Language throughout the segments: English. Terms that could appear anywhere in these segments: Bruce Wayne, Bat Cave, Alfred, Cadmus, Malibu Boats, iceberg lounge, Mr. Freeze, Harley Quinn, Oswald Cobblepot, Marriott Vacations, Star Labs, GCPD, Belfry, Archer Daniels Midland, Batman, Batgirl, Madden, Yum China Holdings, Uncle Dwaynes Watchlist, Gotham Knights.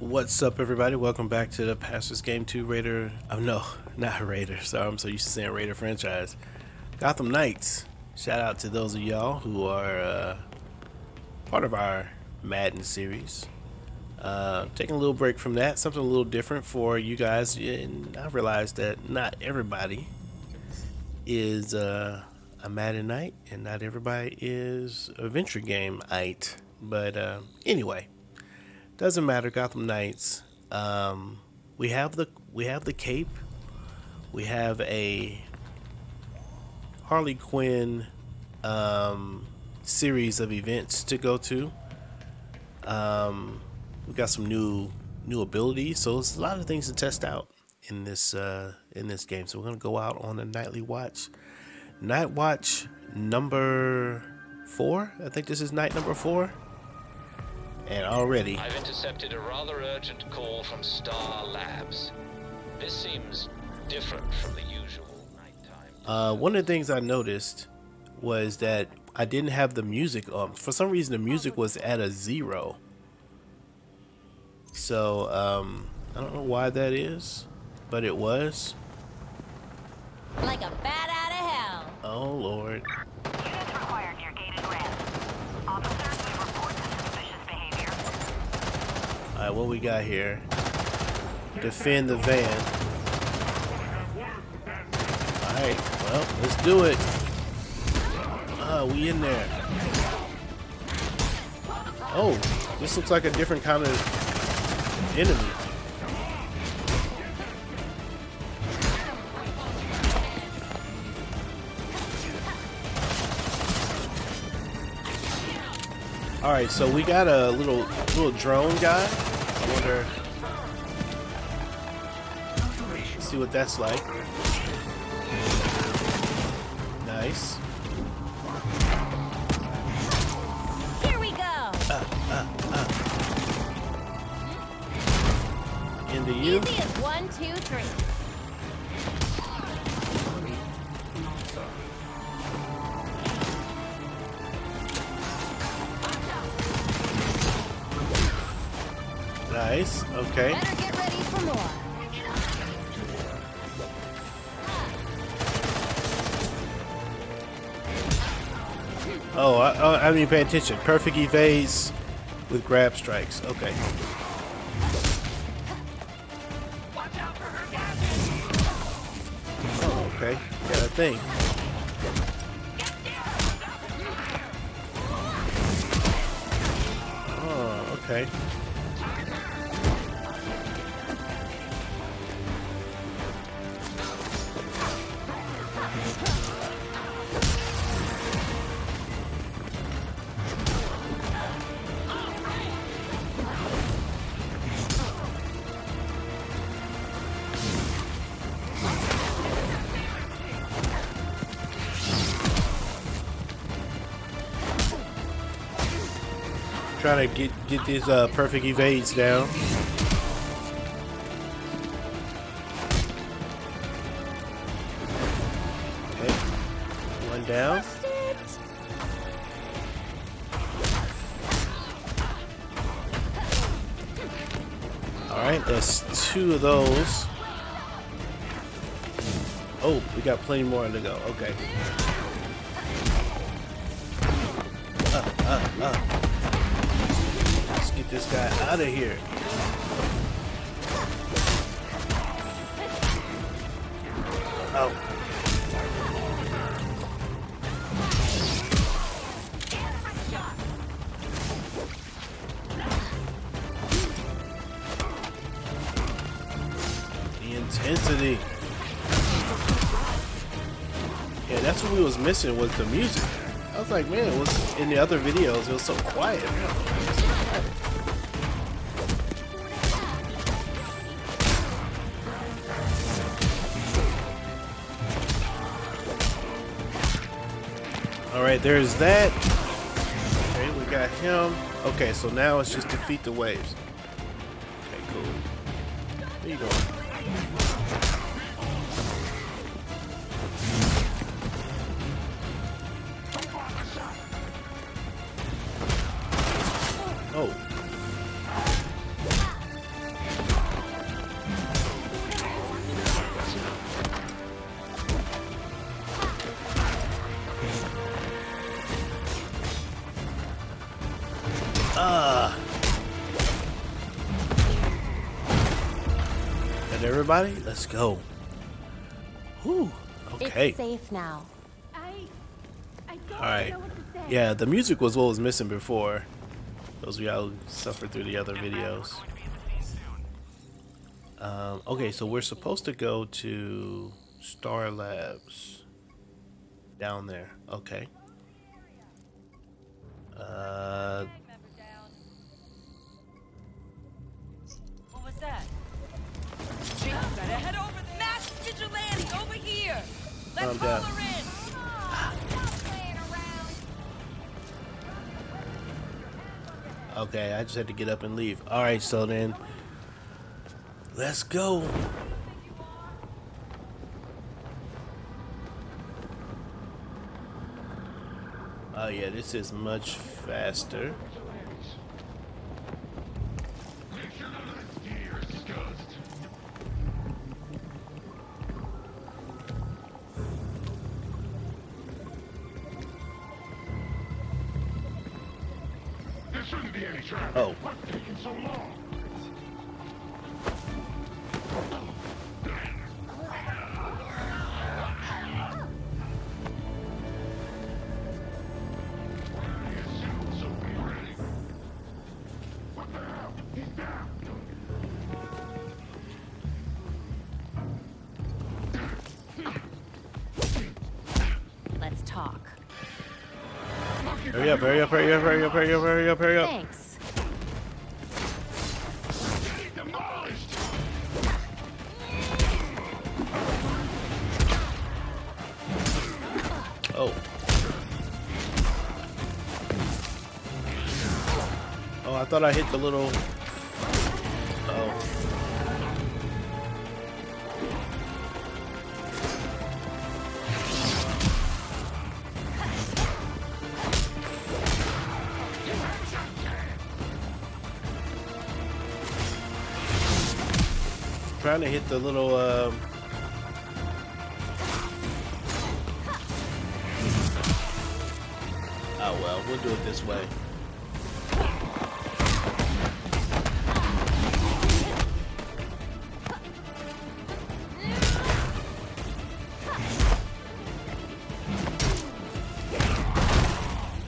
What's up, everybody? Welcome back to the Pastors Game 2 Raider. Oh, no, not Raider. Sorry, I'm so used to saying Raider franchise. Gotham Knights. Shout out to those of y'all who are part of our Madden series. Taking a little break from that, something a little different for you guys. And I realized that not everybody is a Madden Knight, and not everybody is a Venture Game Knight. But anyway, doesn't matter. Gotham Knights. We have the cape. We have a Harley Quinn series of events to go to. We got some new abilities, so it's a lot of things to test out in this game. So we're gonna go out on a nightly watch. Night watch number 4. I think this is night number 4. And already I've intercepted a rather urgent call from Star Labs. This seems different from the usual nighttime. One of the things I noticed was that I didn't have the music on. For some reason, the music was at a 0. So I don't know why that is, but it was. Like a bat out of hell. Oh Lord. Units required near gated ramp. Officers, we report to suspicious behavior. All right, what we got here? Defend the van. All right, well, let's do it. We in there. Oh, this looks like a different kind of enemy. All right, so we got a little drone guy. I wonder. Let's see what that's like. Nice. Here we go. Into you. Easy as 1, 2, 3. Nice. Okay. Better get ready for more. Oh, I didn't pay attention. Perfect evades with grab strikes. Okay. Watch out for her gadgets. Oh, okay. Got a thing. Oh, okay. Trying to get these perfect evades down. Okay, one down. All right, that's 2 of those. Oh, we got plenty more to go. Okay. Get this guy out of here. Oh. The intensity. Yeah, that's what we was missing, was the music. I was like, man, it was in the other videos, it was so quiet. Alright, there's that. Okay, we got him. Okay, so now it's just defeat the waves. Okay, cool. Where you going? Got everybody? Let's go. Whew. Okay. It's safe now. I don't know what to say. Yeah, the music was what was missing before. Those of y'all who suffered through the other videos. Okay, so we're supposed to go to Star Labs. Down there. Okay. What was that? Head over there. Mass vigilante over here. Let's haul her in. Okay, I just had to get up and leave. All right, so then let's go. Oh yeah, this is much faster. Oh. Let's talk. Hurry up, hurry up, hurry up, hurry up, hurry up, hurry up, hurry up. Thanks. I thought I hit the little... Oh. Trying to hit the little... Oh well, we'll do it this way.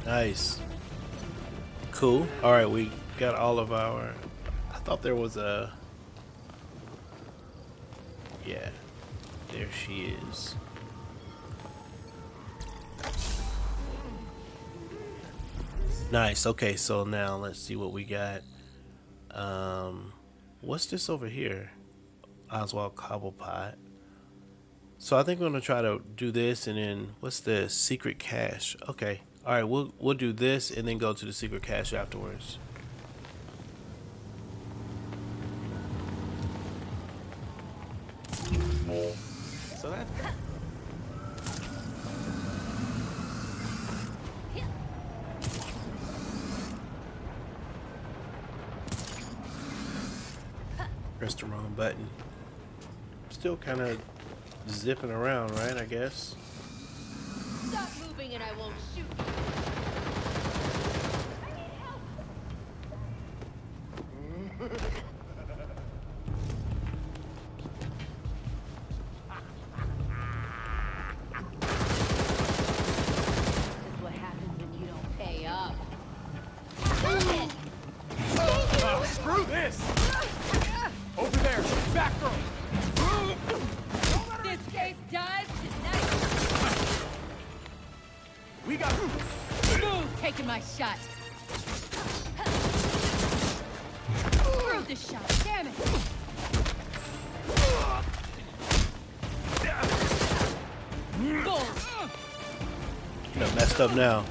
Nice. Cool. Alright, we got all of our... I thought there was a... Yeah. There she is. Nice. Okay, so now let's see what we got. What's this over here? Oswald Cobblepot. So I think we're going to try to do this and then... What's this? Secret cache. Okay. All right, we'll do this and then go to the secret cache afterwards. So that. Pressed the wrong button. I'm still kind of zipping around, right? I guess. Stop moving and I won't shoot you. I need help. This is what happens when you don't pay up. Oh, screw this! Over there, Batgirl! This case dies tonight! We got move, taking my shot. Screw this shot, damn it. You know, messed up now.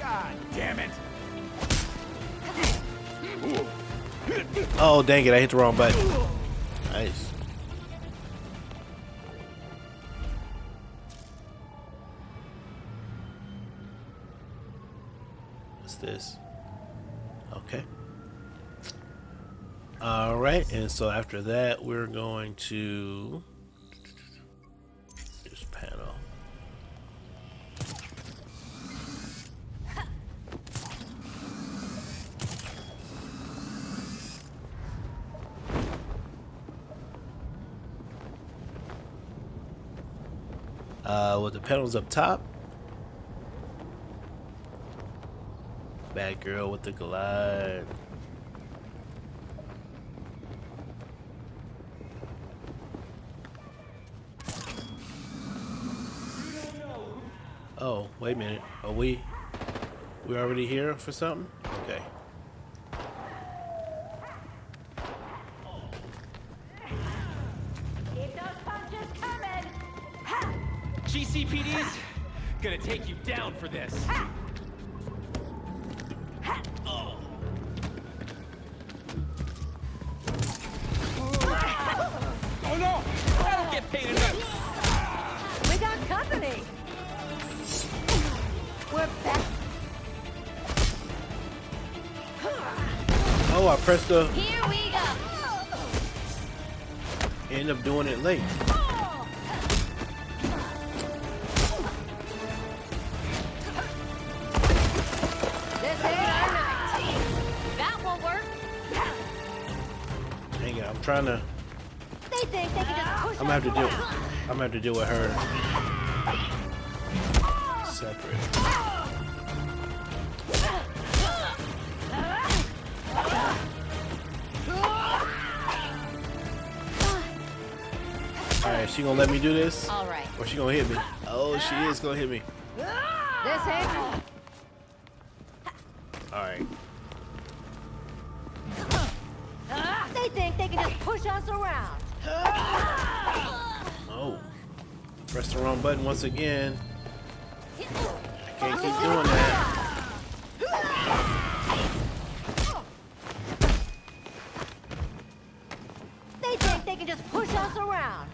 God damn it. Oh, dang it, I hit the wrong button. Nice. This. Okay. All right, and so after that, we're going to this panel. with the panels up top. Batgirl with the glide. Oh, wait a minute. Are we already here for something? Okay. Keep those punches coming. Ha! GCPD's gonna take you down for this. Ha! Oh, I pressed the. Here we go. End up doing it late. This ain't our night. That won't work. Dang it! I'm trying to. They think they can just push. I'm gonna have to deal with her. Separate. She gonna let me do this? All right. Or she gonna hit me? Oh, she is gonna hit me. This ain't. All right. They think they can just push us around. Oh, press the wrong button once again. I can't keep doing that. They think they can just push us around.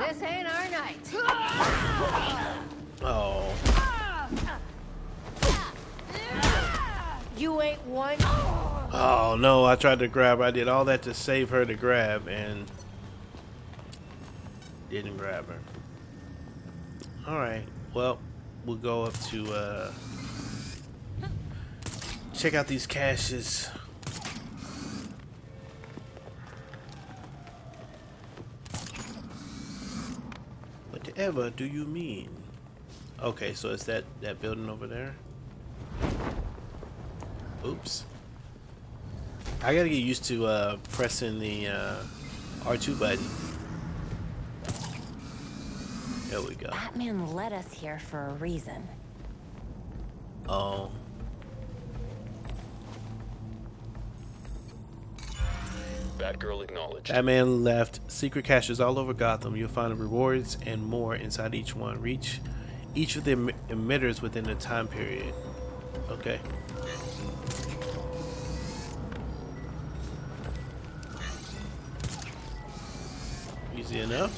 This ain't our night. Oh. You ain't one. Oh no, I tried to grab. I did all that to save her to grab and didn't grab her. Alright, well, we'll go up to check out these caches. Whatever do you mean? Okay, so it's that building over there. Oops. I gotta get used to pressing the R2 button. There we go. Batman led us here for a reason. Oh. Batgirl acknowledged. Batman left secret caches all over Gotham. You'll find rewards and more inside each one. Reach each of the emitters within a time period. Okay. Easy enough.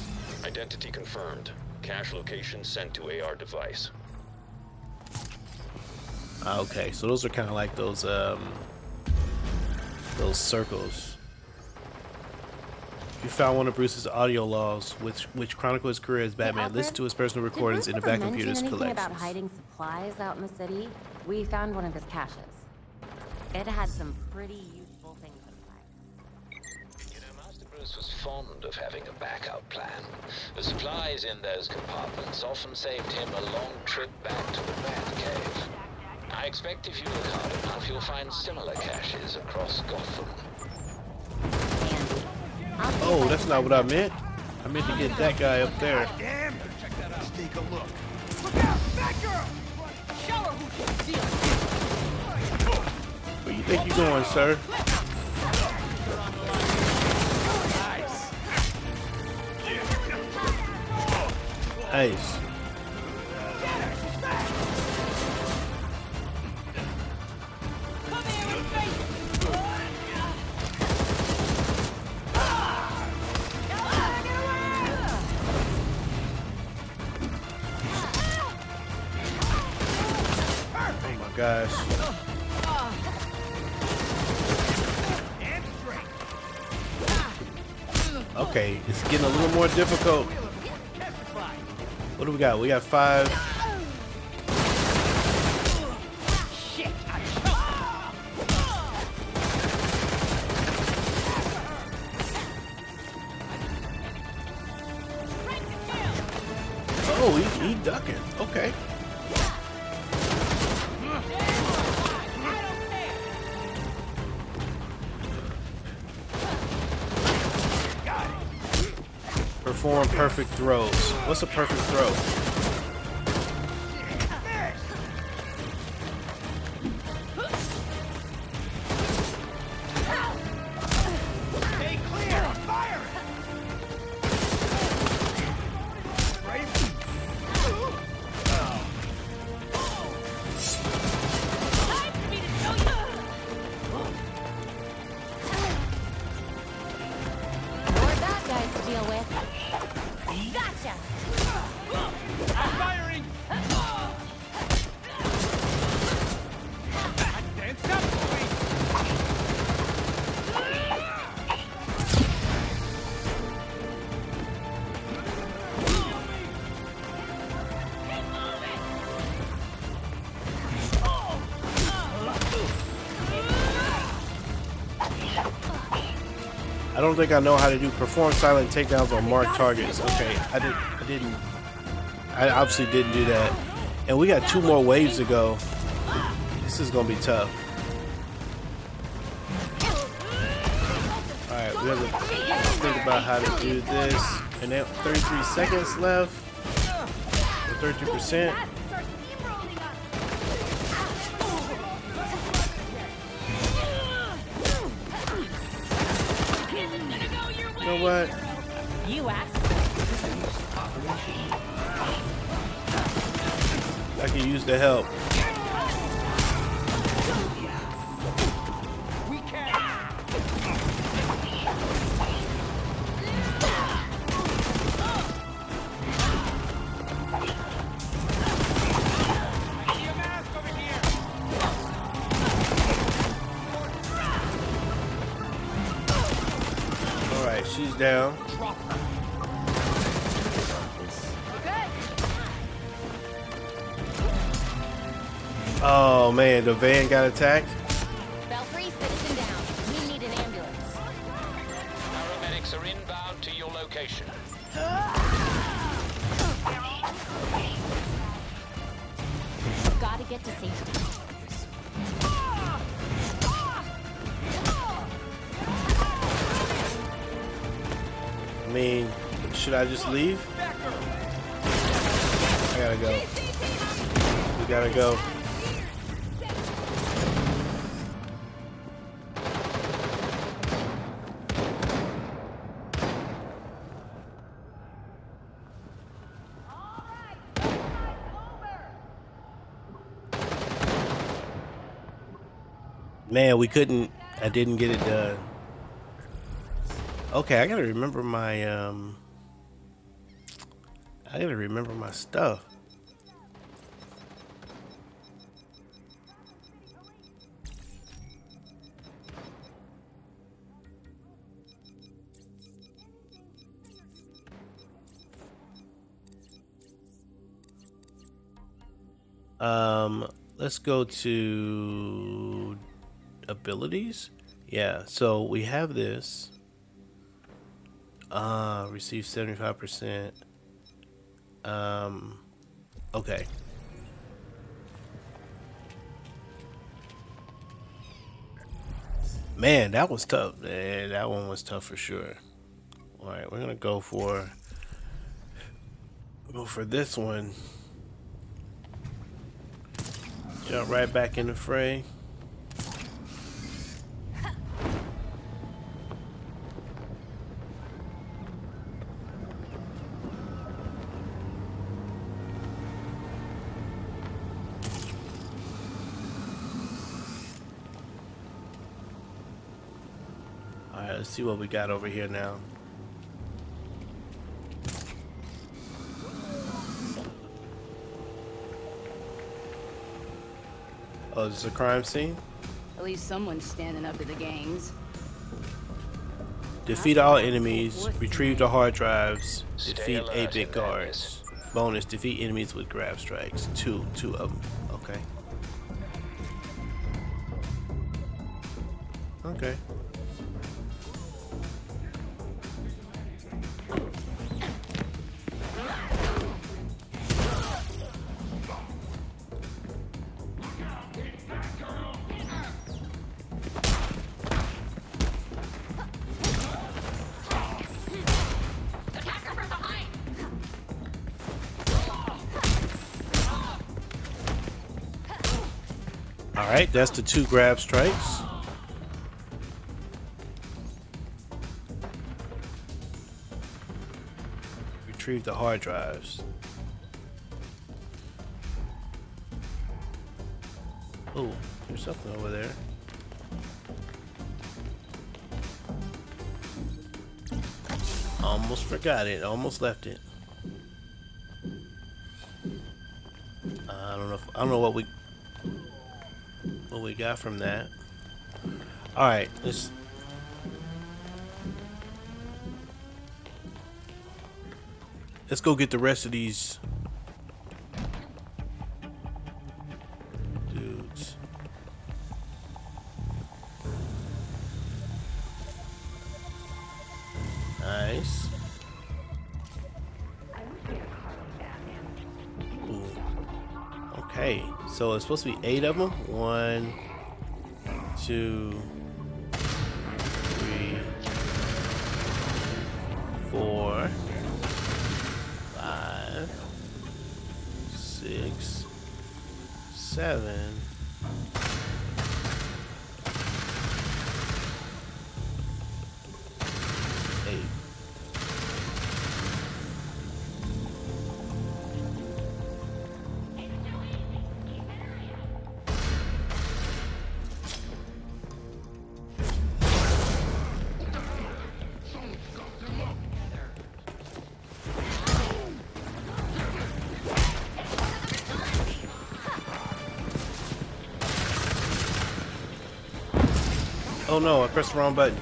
Identity confirmed. Cache location sent to AR device. Okay, so those are kind of like those circles. You found one of Bruce's audio logs, which chronicles his career as Batman. Alfred, listen to his personal recordings in the Bat computer's collection. About hiding supplies out in the city, we found one of his caches. It had some pretty useful things inside. You know, Master Bruce was fond of having a backup plan. The supplies in those compartments often saved him a long trip back to the Bat Cave. I expect if you look hard enough, you'll find similar caches across Gotham. Oh, that's not what I meant. I meant to get that guy up there. Damn! Check that out. Let's take a look. Look out, Batgirl! Show her who you see. Where you think you're going, sir? Nice. Gosh. Okay, it's getting a little more difficult. What do we got? We got 5. Oh, he ducking. Okay. Perform perfect throws. What's a perfect throw? I don't think I know how to do perform silent takedowns on marked targets. Okay, I obviously didn't do that. And we got two more waves to go. This is gonna be tough. Alright, we have to think about how to do this. And then 33 seconds left. 33%. You know what? I can use the help. She's down. Oh man, the van got attacked. Belfry, citizen down. We need an ambulance. Paramedics are inbound to your location. Gotta get to safety. I mean, should I just leave? I gotta go. We gotta go. Man, we couldn't. I didn't get it done. Okay, I gotta remember my stuff. Let's go to abilities. Yeah, so we have this. Receive 75%. Okay. Man, that was tough. Yeah, that one was tough for sure. All right, we're gonna go for this one. Jump right back in the fray. Let's see what we got over here now. Oh, is this a crime scene? At least someone's standing up to the gangs. Defeat all enemies. Retrieve the hard drives. Defeat 8-bit guards. Bonus, defeat enemies with grab strikes. Two of them. Okay. Okay. Alright, that's the 2 grab strikes. Retrieve the hard drives. Oh, there's something over there. Almost forgot it. Almost left it. I don't know what we got from that. All right, let's. Let's go get the rest of these dudes. Nice. Cool. Okay, so it's supposed to be 8 of them. 1, 2, 3, 4. 5, 6, 7. Oh no, I pressed the wrong button.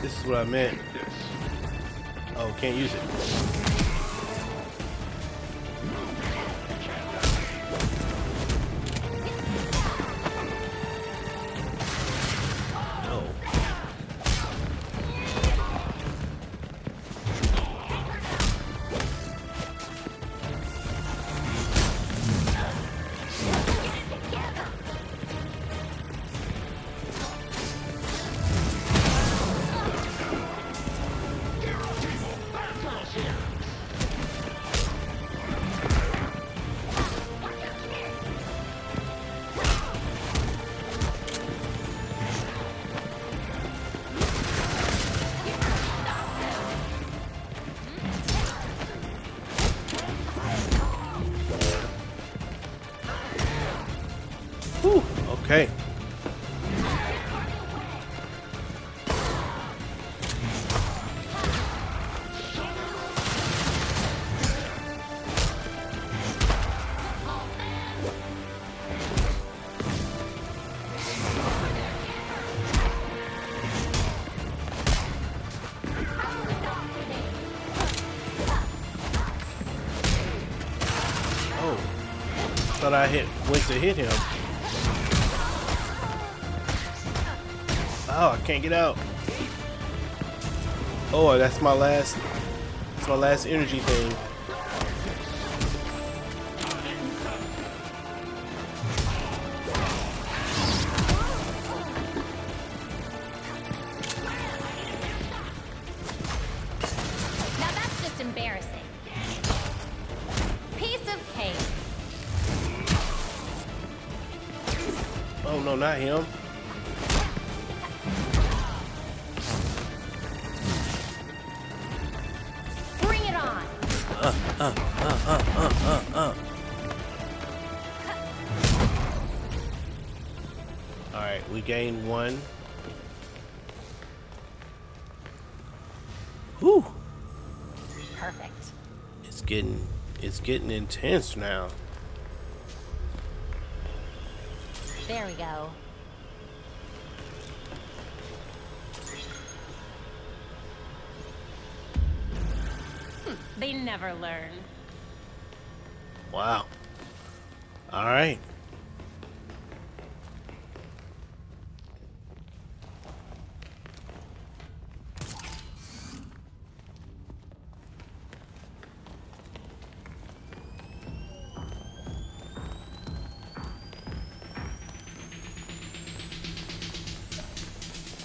This is what I meant. Oh, can't use it. Okay. Oh, thought I went to hit him. Oh, I can't get out. Oh, that's my last. That's my last energy thing. Now that's just embarrassing. Piece of cake. Oh no, not him. Alright, we gained 1. Whew. Perfect. It's getting intense now. There we go. They never learn. Wow. All right.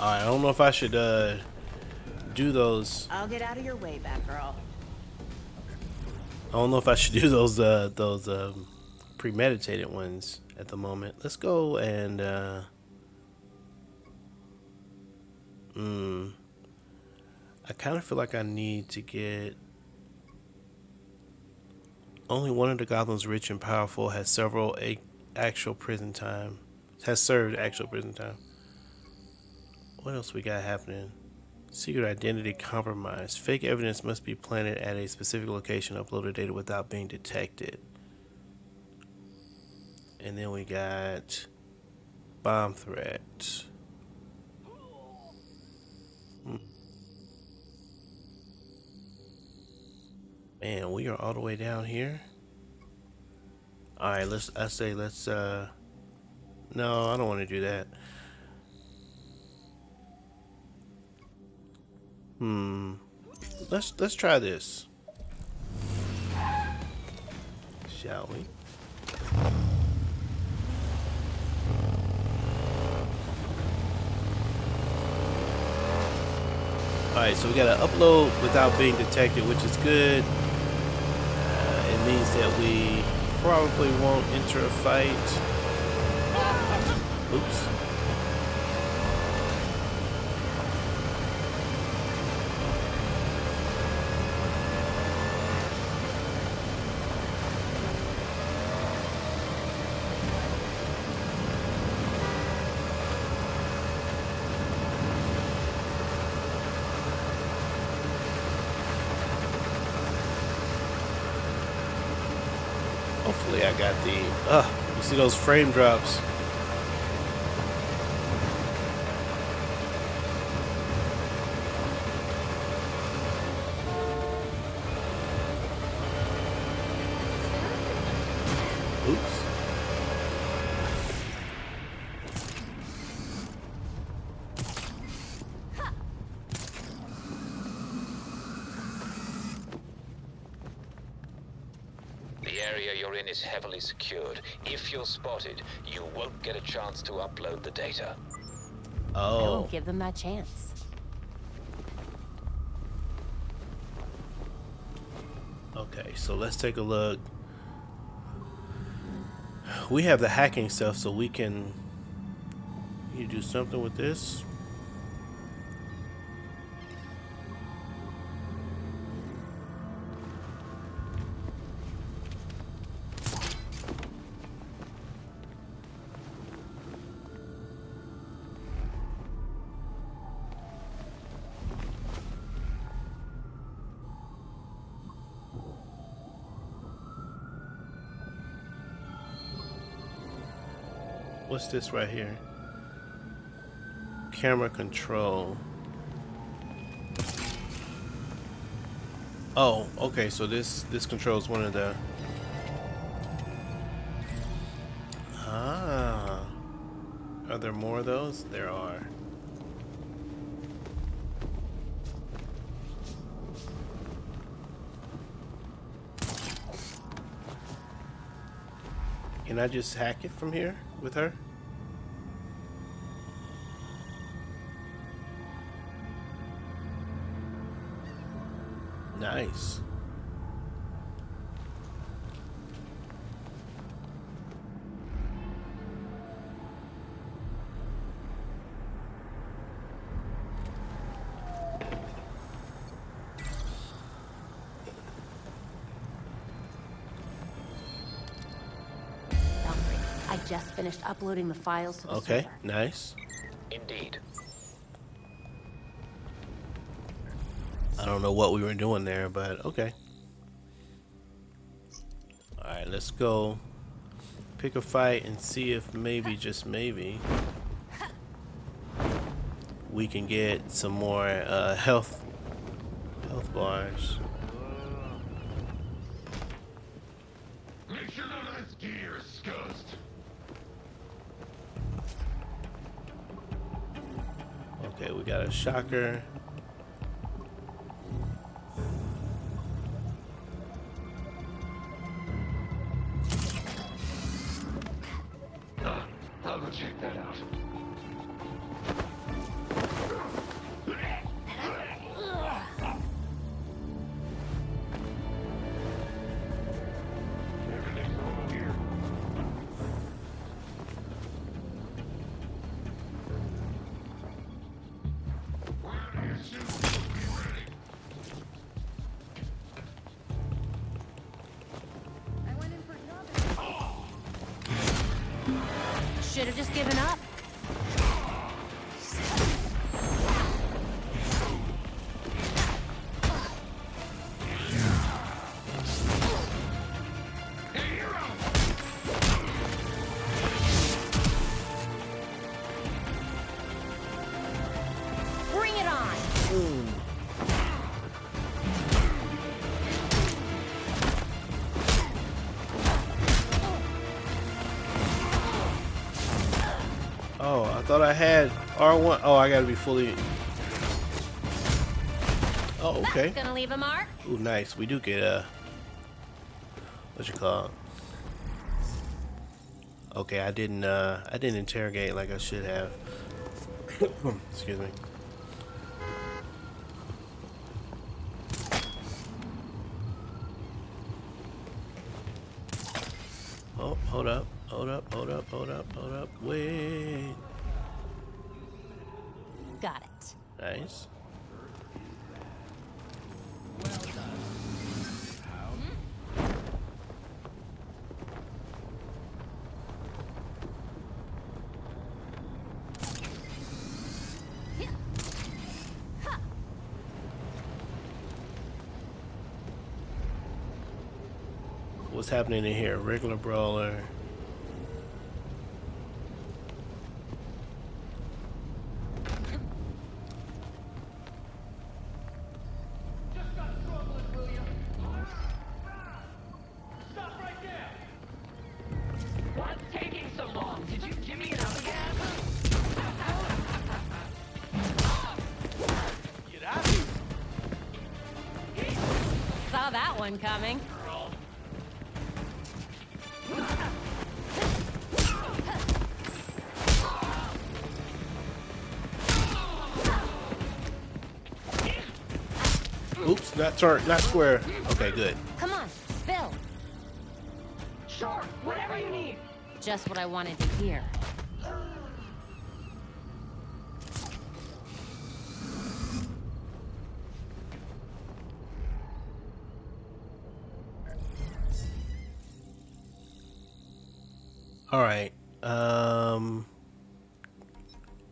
I don't know if I should do those. I'll get out of your way, Batgirl. I don't know if I should do those premeditated ones at the moment. Let's go and I kind of feel like I need to get. Only one of the goblins, rich and powerful, has served actual prison time. What else we got happening? Secret identity compromised. Fake evidence must be planted at a specific location, uploaded data without being detected. And then we got bomb threat. Man, we are all the way down here. All right, no, I don't want to do that. Let's try this. Shall we? All right, so we got to upload without being detected, which is good. It means that we probably won't enter a fight. Oops. Hopefully I got the, you see those frame drops. Is heavily secured. If you're spotted, you won't get a chance to upload the data. Oh. I won't give them that chance. Okay, so let's take a look. We have the hacking stuff, so we can. You do something with this. What's this right here? Camera control. Oh, okay, so this controls one of the are there more of those? There are. Can I just hack it from here with her? Nice. Just finished uploading the files to the server. Nice. Indeed. I don't know what we were doing there, but okay. All right, let's go pick a fight and see if maybe, just maybe, we can get some more health bars. Okay, we got a shocker. I'll go check that out. Should have just given up. Thought I had R1. Oh, I gotta be fully. Oh, okay. That's gonna leave a mark. Ooh, nice. We do get a. What you call it? Okay, I didn't interrogate like I should have. Excuse me. Oh, hold up, hold up, hold up, hold up, hold up. Wait. Got it. Nice. Well done. What's happening in here? Regular brawler. Coming. Oops, not turn, not square. Okay, good. Come on, spill. Sure, whatever you need. Just what I wanted to hear. Alright,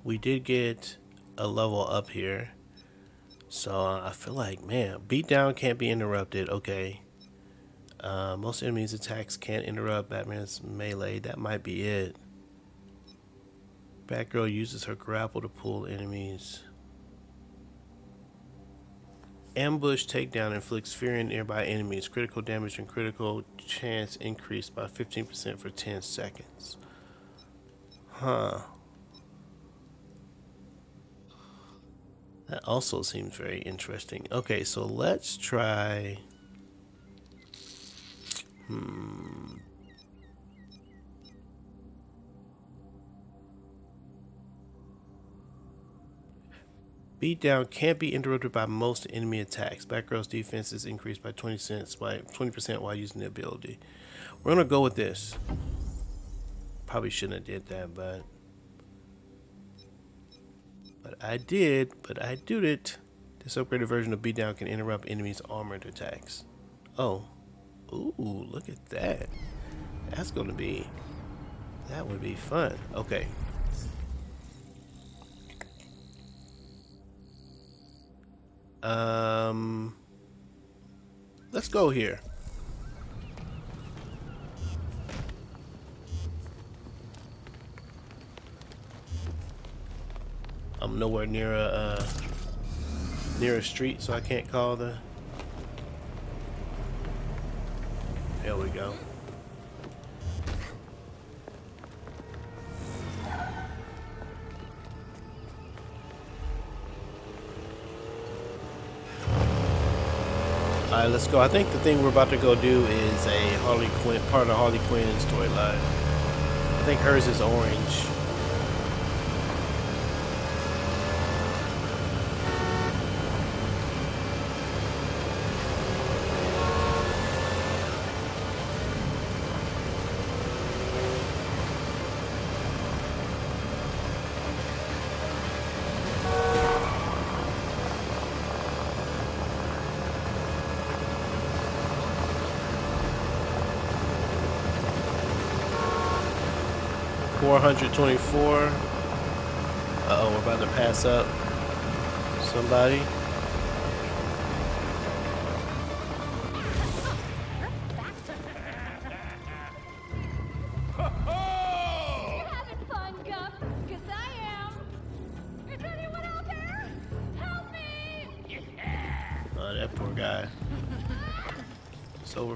we did get a level up here, so I feel like, man, beatdown can't be interrupted, okay. Most enemies' attacks can't interrupt Batman's melee, that might be it. Batgirl uses her grapple to pull enemies. Ambush takedown inflicts fear in nearby enemies. Critical damage and critical chance increased by 15% for 10 seconds. Huh. That also seems very interesting. Okay, so let's try. Beatdown can't be interrupted by most enemy attacks. Batgirl's defense is increased by 20% while using the ability. We're gonna go with this. Probably shouldn't have did that, but I did. But I did it. This upgraded version of Beatdown can interrupt enemies' armored attacks. Oh, ooh, look at that. That's gonna be. That would be fun. Okay. Let's go here. I'm nowhere near a street, so I can't call the. There we go. Alright, let's go. I think the thing we're about to go do is a Harley Quinn, part of Harley Quinn's storyline. I think hers is orange. 424. Uh-oh, we're about to pass up somebody.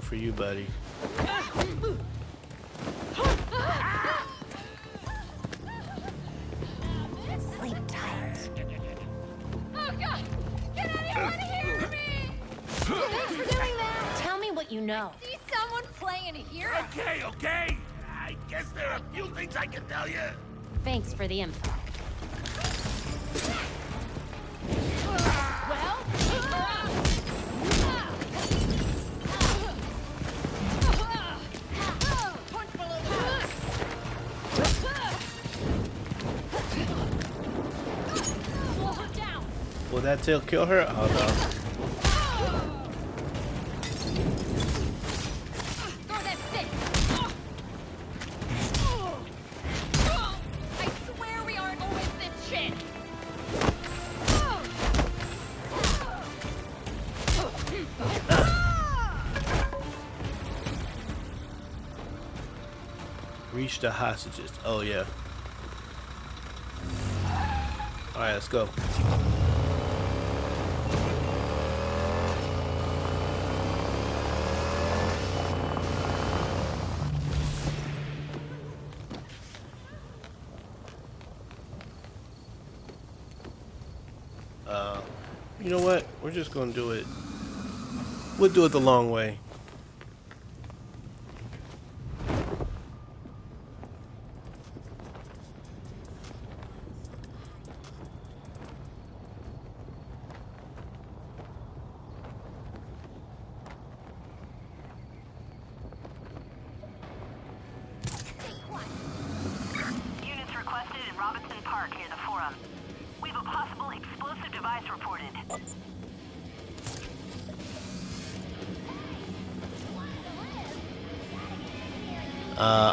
For you, buddy. Sleep tight. Oh God! Can anyone hear me? Who's doing that? Tell me what you know. I see someone playing here. Okay, okay. I guess there are a few things I can tell you. Thanks for the info. That tail kill her? Oh no. I swear we aren't always this shit. Reach the hostages. Oh yeah. Alright, let's go. You know what? We're just gonna do it. We'll do it the long way.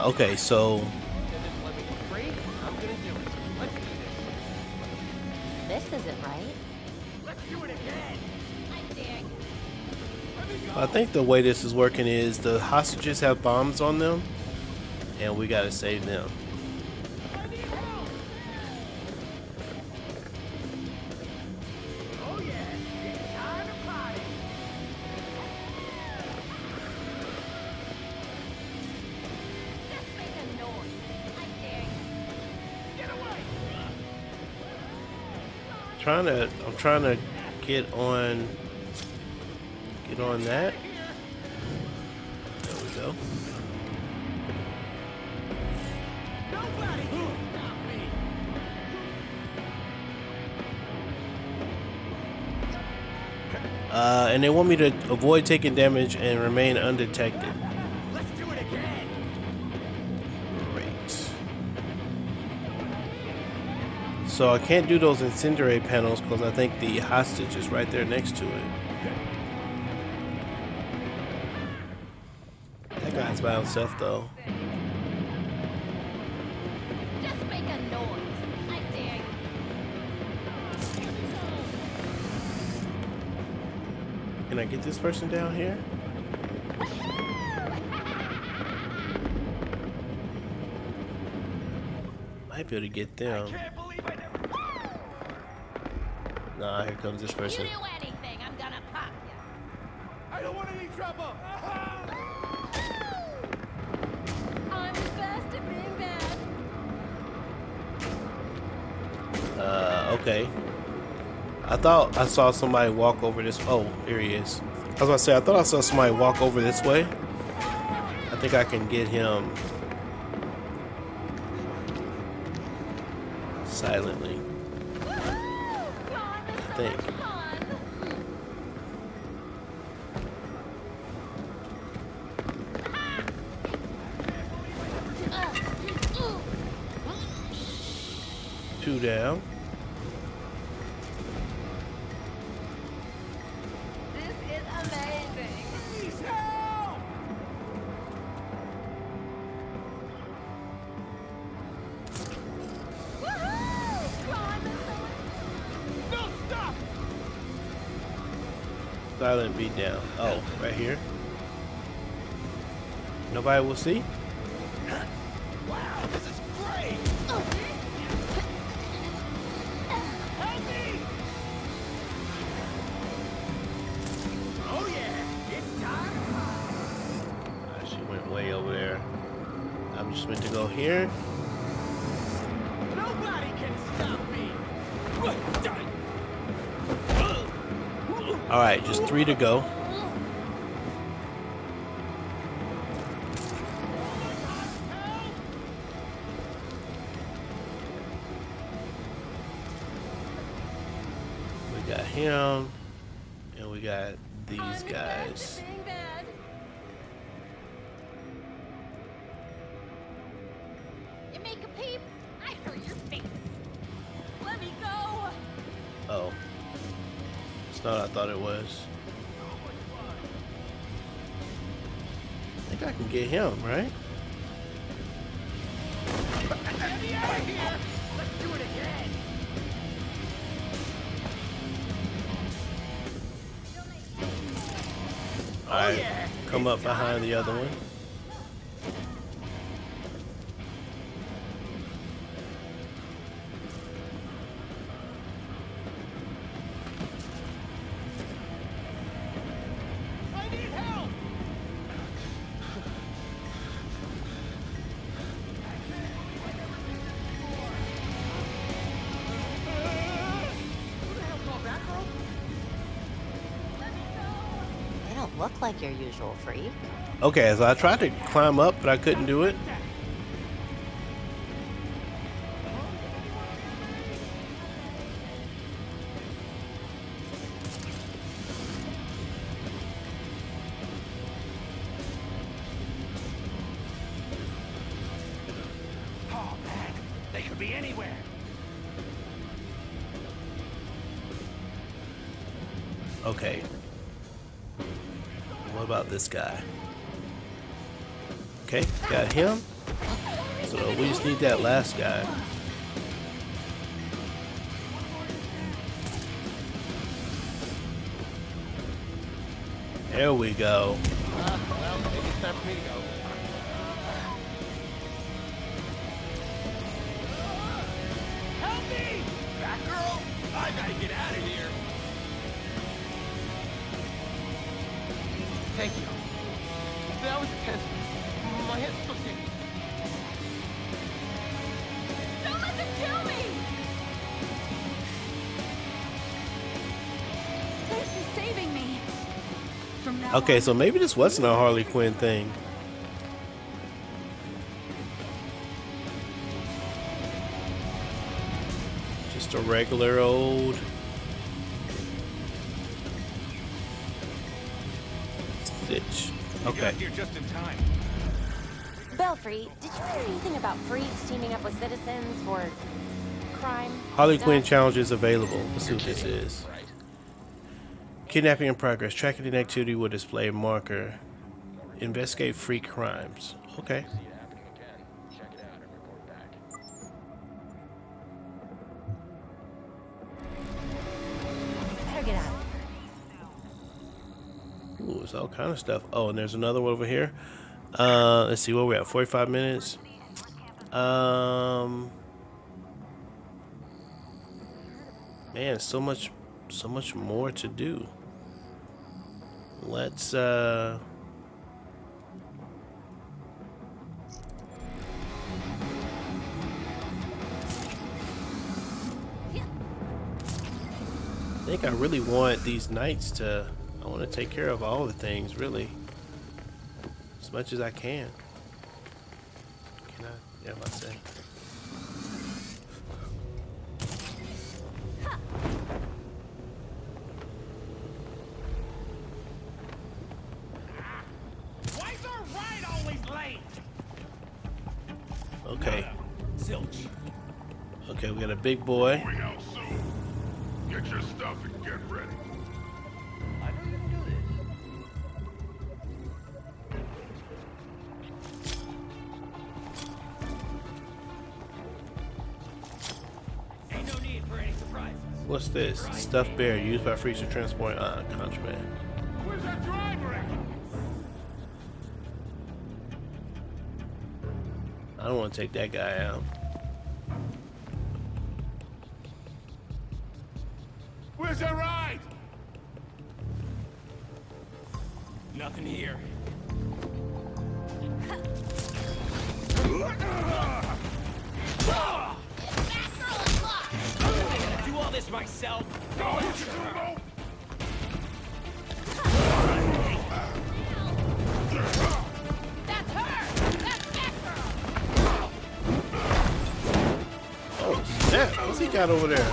Okay, so this isn't right. Let's do it again. I think the way this is working is the hostages have bombs on them, and we gotta save them. I'm trying to get on that. There we go. Nobody can stop me. And they want me to avoid taking damage and remain undetected. Let's do it again. So I can't do those incendiary panels because I think the hostage is right there next to it. That guy's by himself though. Just make a noise. I dare you. Can I get this person down here? Might be able to get them. Nah, here comes this person. If you do anything, I'm gonna pop you. I don't want any trouble. I'm the best at being bad. Okay. I thought I saw somebody walk over this. Oh, here he is. I was gonna say I thought I saw somebody walk over this way. I think I can get him silently. Two down. This is amazing. Please help! Silent beatdown. Oh, right here. Nobody will see. Wow, this is great. Help me! Oh yeah, it's time. She went way over there. I'm just meant to go here. Nobody can stop me. All right, just 3 to go. We got him, and we got these guys. You make a peep, I hurt your face. Let me go. Oh. Not what I thought it was. I think I can get him, right? Get me out of here! Let's do it again! Alright, come up behind the other one. Look like your usual freak. Okay, so I tried to climb up, but I couldn't do it. Oh man, they could be anywhere. Okay. What about this guy? Okay, got him. So we just need that last guy. There we go. Well, I think it's time for me to go. Help me! Batgirl, I gotta get out of here. Thank you. That was intense. My head's still shaking. Don't let them kill me! Thanks for saving me. From now on, so maybe this wasn't a Harley Quinn thing. Just a regular old... Okay. You're just in time. Belfry, did you hear anything about freaks teaming up with citizens for crime? Harley Quinn challenges available. Let's see what this is. Right. Kidnapping in progress. Tracking an activity will display a marker. Investigate freak crimes. Okay. All kind of stuff. Oh, and there's another one over here. Let's see what we have. 45 minutes. Man, so much more to do. Let's I think I really want these knights to take care of all the things, really, as much as I can. Can I? Yeah, I say. Why is our ride always late? Okay. Silch. Okay, we got a big boy. Get your stuff and get ready. What's this? Stuffed bear used by freaks to transport contraband. was a drag wreck. I don't want to take that guy out. Where's the ride? Nothing here. Myself. Oh, that's her. That's Batgirl. Oh snap! What's he got over there?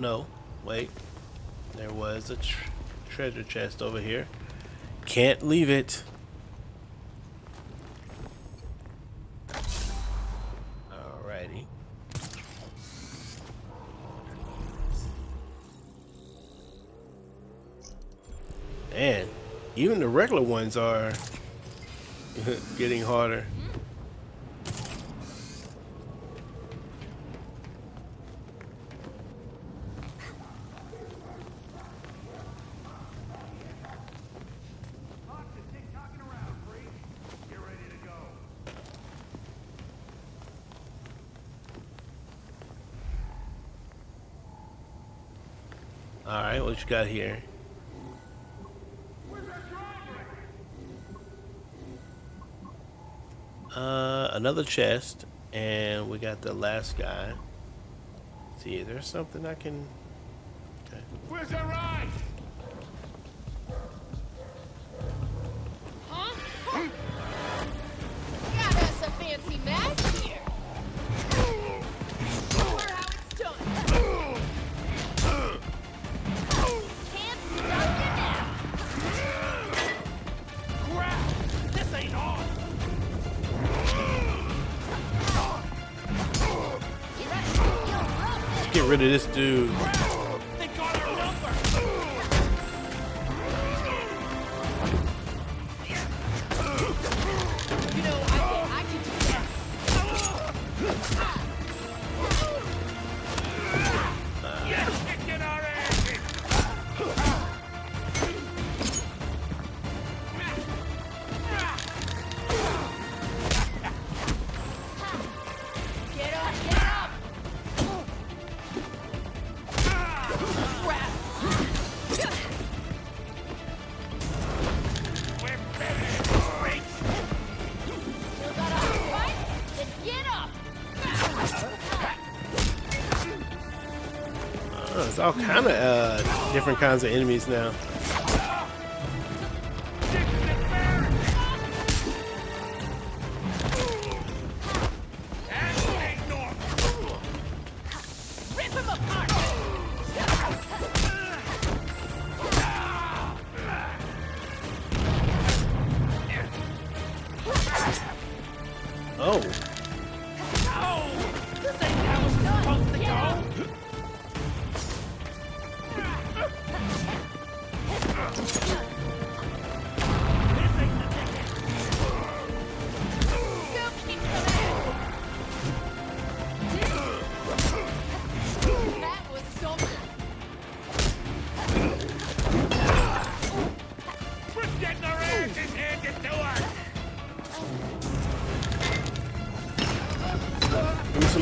No, wait. There was a treasure chest over here. Can't leave it. Alrighty. Man, even the regular ones are getting harder. Alright, what you got here? Another chest, and we got the last guy. Let's see, is there something I can... Okay. Where's the ride? Huh? Got us a fancy mess here. Rid of this dude. They got our number. You know, I can do that. Get up. All kind of different kinds of enemies now.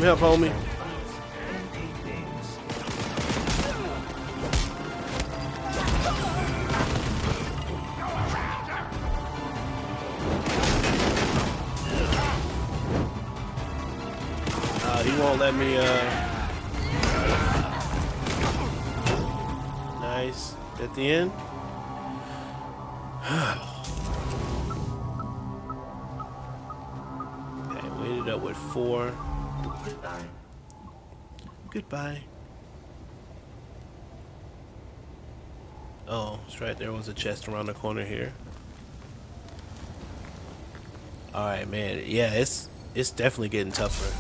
Help, homie. He won't let me, Nice. At the end? Okay, we ended up with 4. Goodbye. Oh, that's right, there was a chest around the corner here. Alright, man. Yeah, it's definitely getting tougher.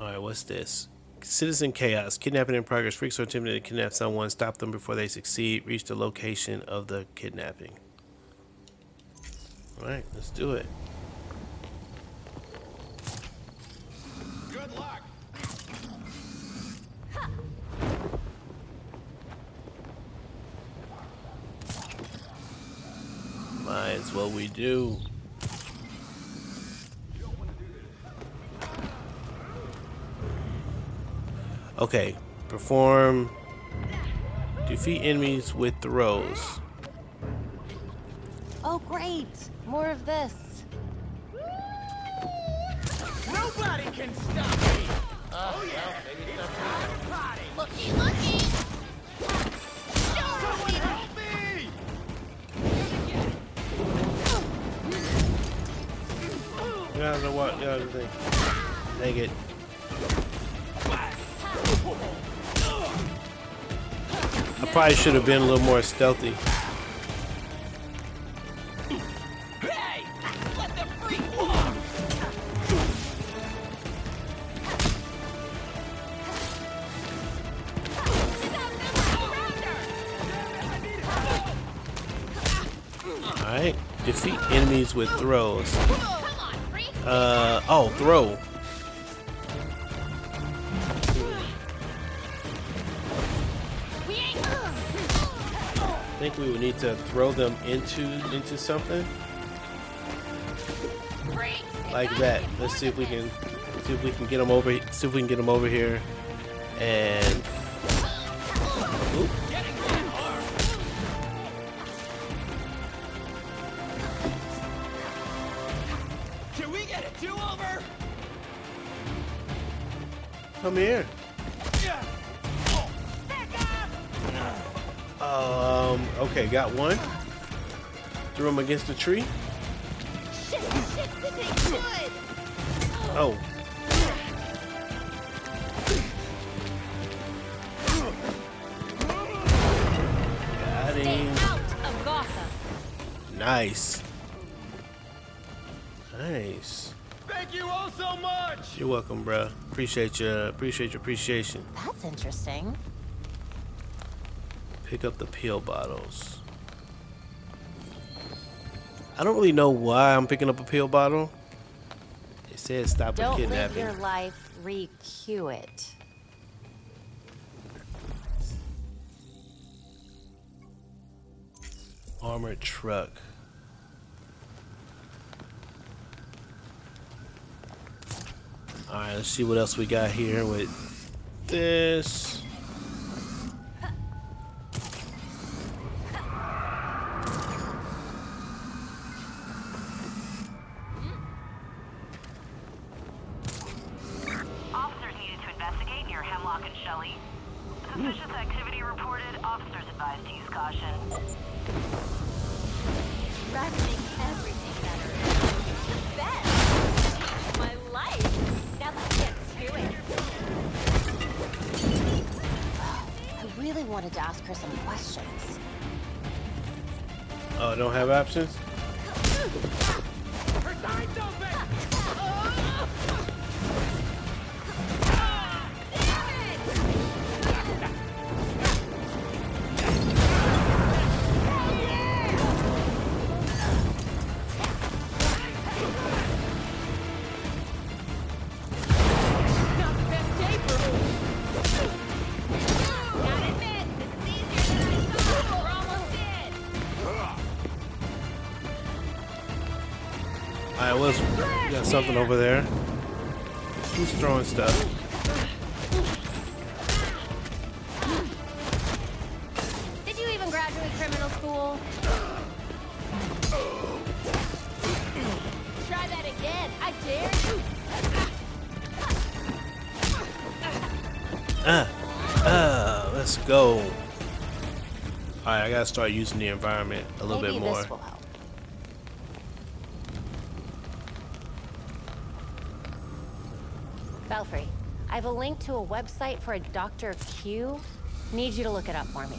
Alright, what's this? Citizen chaos. Kidnapping in progress. Freaks are intimidated to kidnap someone. Stop them before they succeed. Reach the location of the kidnapping. Alright, let's do it. Good luck. That's what we do. Okay, perform defeat enemies with throws. Oh great, more of this. Nobody can stop me. Oh yeah, it's a party. Looky, looky. Someone help me. I don't know what, I don't think. Dang it. I probably should have been a little more stealthy. Hey, let the freak walk. All right, defeat enemies with throws. Oh, throw. I think we would need to throw them into something. Like that. Let's see if we can get them over here and oops. Come here. Okay, got one. Threw him against the tree. Oh. Got him. Nice. Nice. Thank you all so much. You're welcome, bruh. Appreciate your appreciation. That's interesting. Pick up the pill bottles. I don't really know why I'm picking up a pill bottle. It says stop the kidnapping. Don't live your life, re-cue it. Armored truck. Alright, let's see what else we got here with this. Officers needed to investigate near Hemlock and Shelley. Suspicious activity reported. Officers advised to use caution. That makes everything better. It's the best. It changed my life. I really wanted to ask her some questions. Oh, I don't have options? Her side's open! Something over there. Who's throwing stuff? Did you even graduate criminal school? Let's go. All right, I gotta start using the environment a little bit more. Maybe this will help. Belfry, I have a link to a website for a Dr. Q. Need you to look it up for me.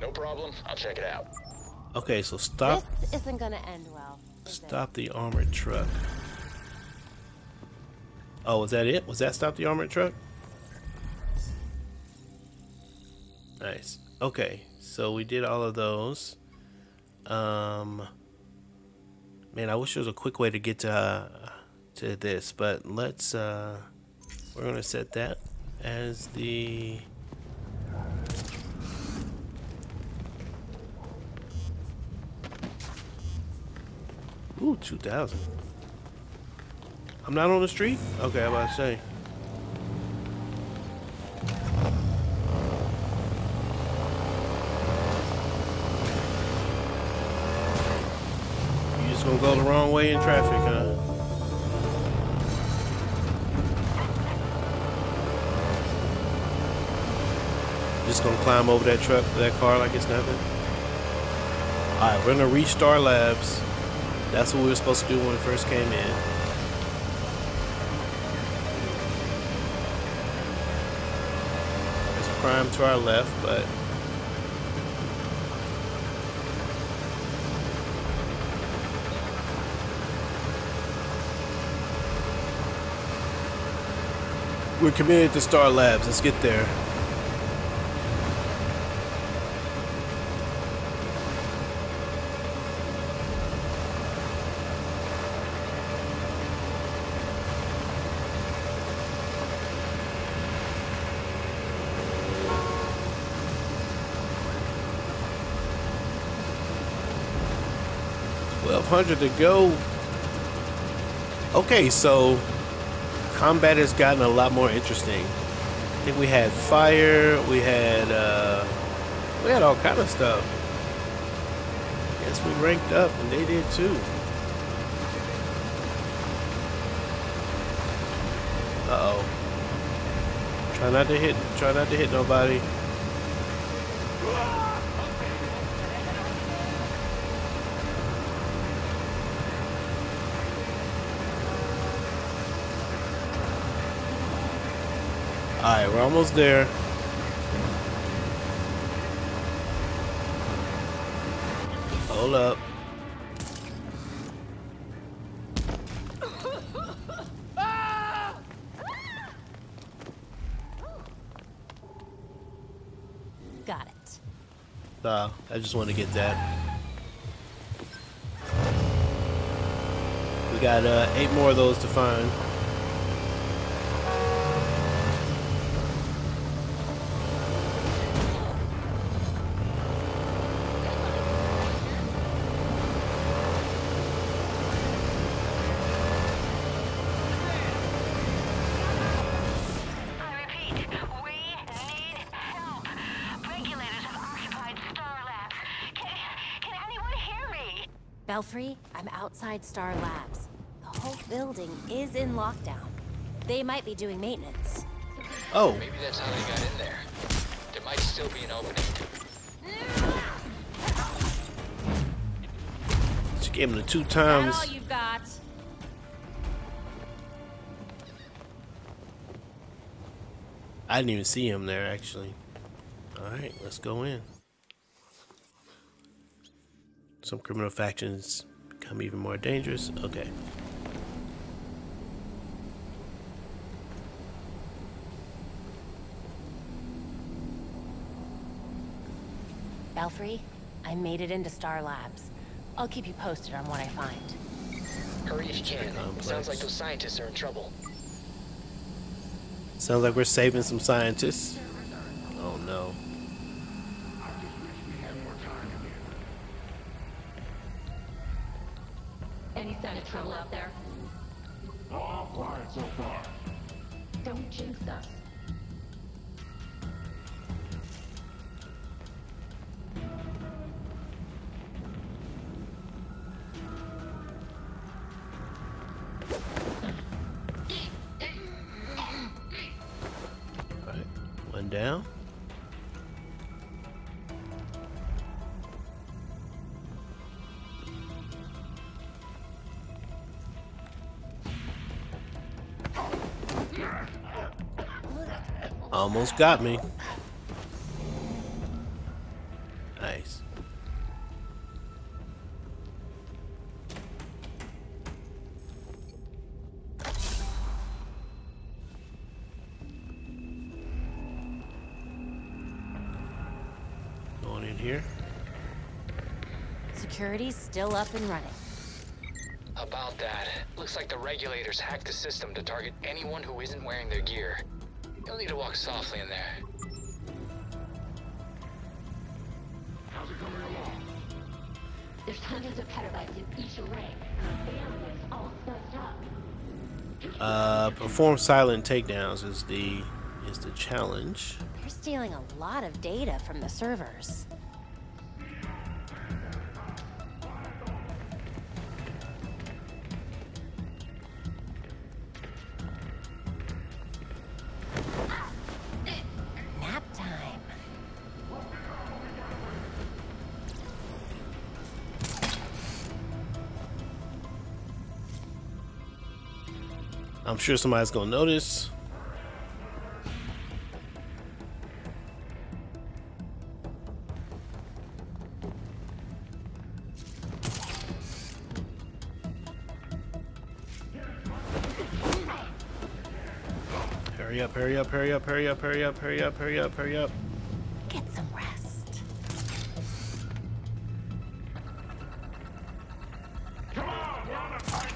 No problem. I'll check it out. Okay, so stop. This isn't gonna end well. Stop the armored truck. Oh, was that it? Was that stop the armored truck? Nice. Okay, so we did all of those. Man, I wish there was a quick way to get to this, but let's. We're gonna set that as the. Ooh, 2000. I'm not on the street? Okay, I'm about to say. You just gonna go the wrong way in traffic, huh? Just gonna climb over that truck, that car like it's nothing? Alright, we're gonna reach Star Labs. That's what we were supposed to do when we first came in. There's a crime to our left, but... we're committed to Star Labs. Let's get there. To go. Okay, so combat has gotten a lot more interesting. I think we had fire, we had all kind of stuff. Yes, we ranked up and they did too. Uh-oh. Try not to hit nobody. Alright, we're almost there. Hold up. Got it. Nah, I just want to get that. We got 8 more of those to find. Belfry, I'm outside Star Labs. The whole building is in lockdown. They might be doing maintenance. Oh. Maybe that's how they got in there. There might still be an opening. She gave him the 2 times. That's all you've got. I didn't even see him there, actually. All right, let's go in. Some criminal factions become even more dangerous. Okay. Belfry, I made it into Star Labs. I'll keep you posted on what I find. Hurry if you can. Sounds like those scientists are in trouble. Sounds like we're saving some scientists. Oh no. Any sign of trouble out there? All quiet so far. Don't jinx us. All right. down. Almost got me. Nice. Going in here. Security's still up and running. About that. Looks like the regulators hacked the system to target anyone who isn't wearing their gear. You'll need to walk softly in there. How's it coming along? There's hundreds of petabytes in each array. The elements all stuffed up. Perform silent takedowns is the challenge. They're stealing a lot of data from the servers. I'm sure somebody's gonna notice. Hurry up, hurry up, hurry up, hurry up, hurry up, hurry up, hurry up, hurry up. Get some rest. Come on, we're on a fight.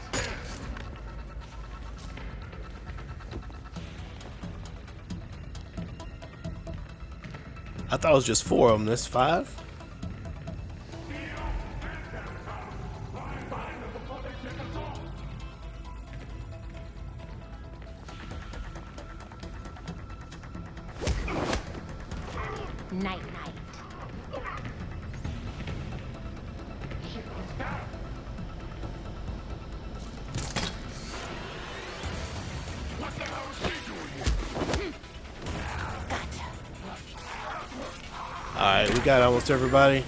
I thought it was just 4 of them. That's 5. Night, night. Alright, we got almost everybody.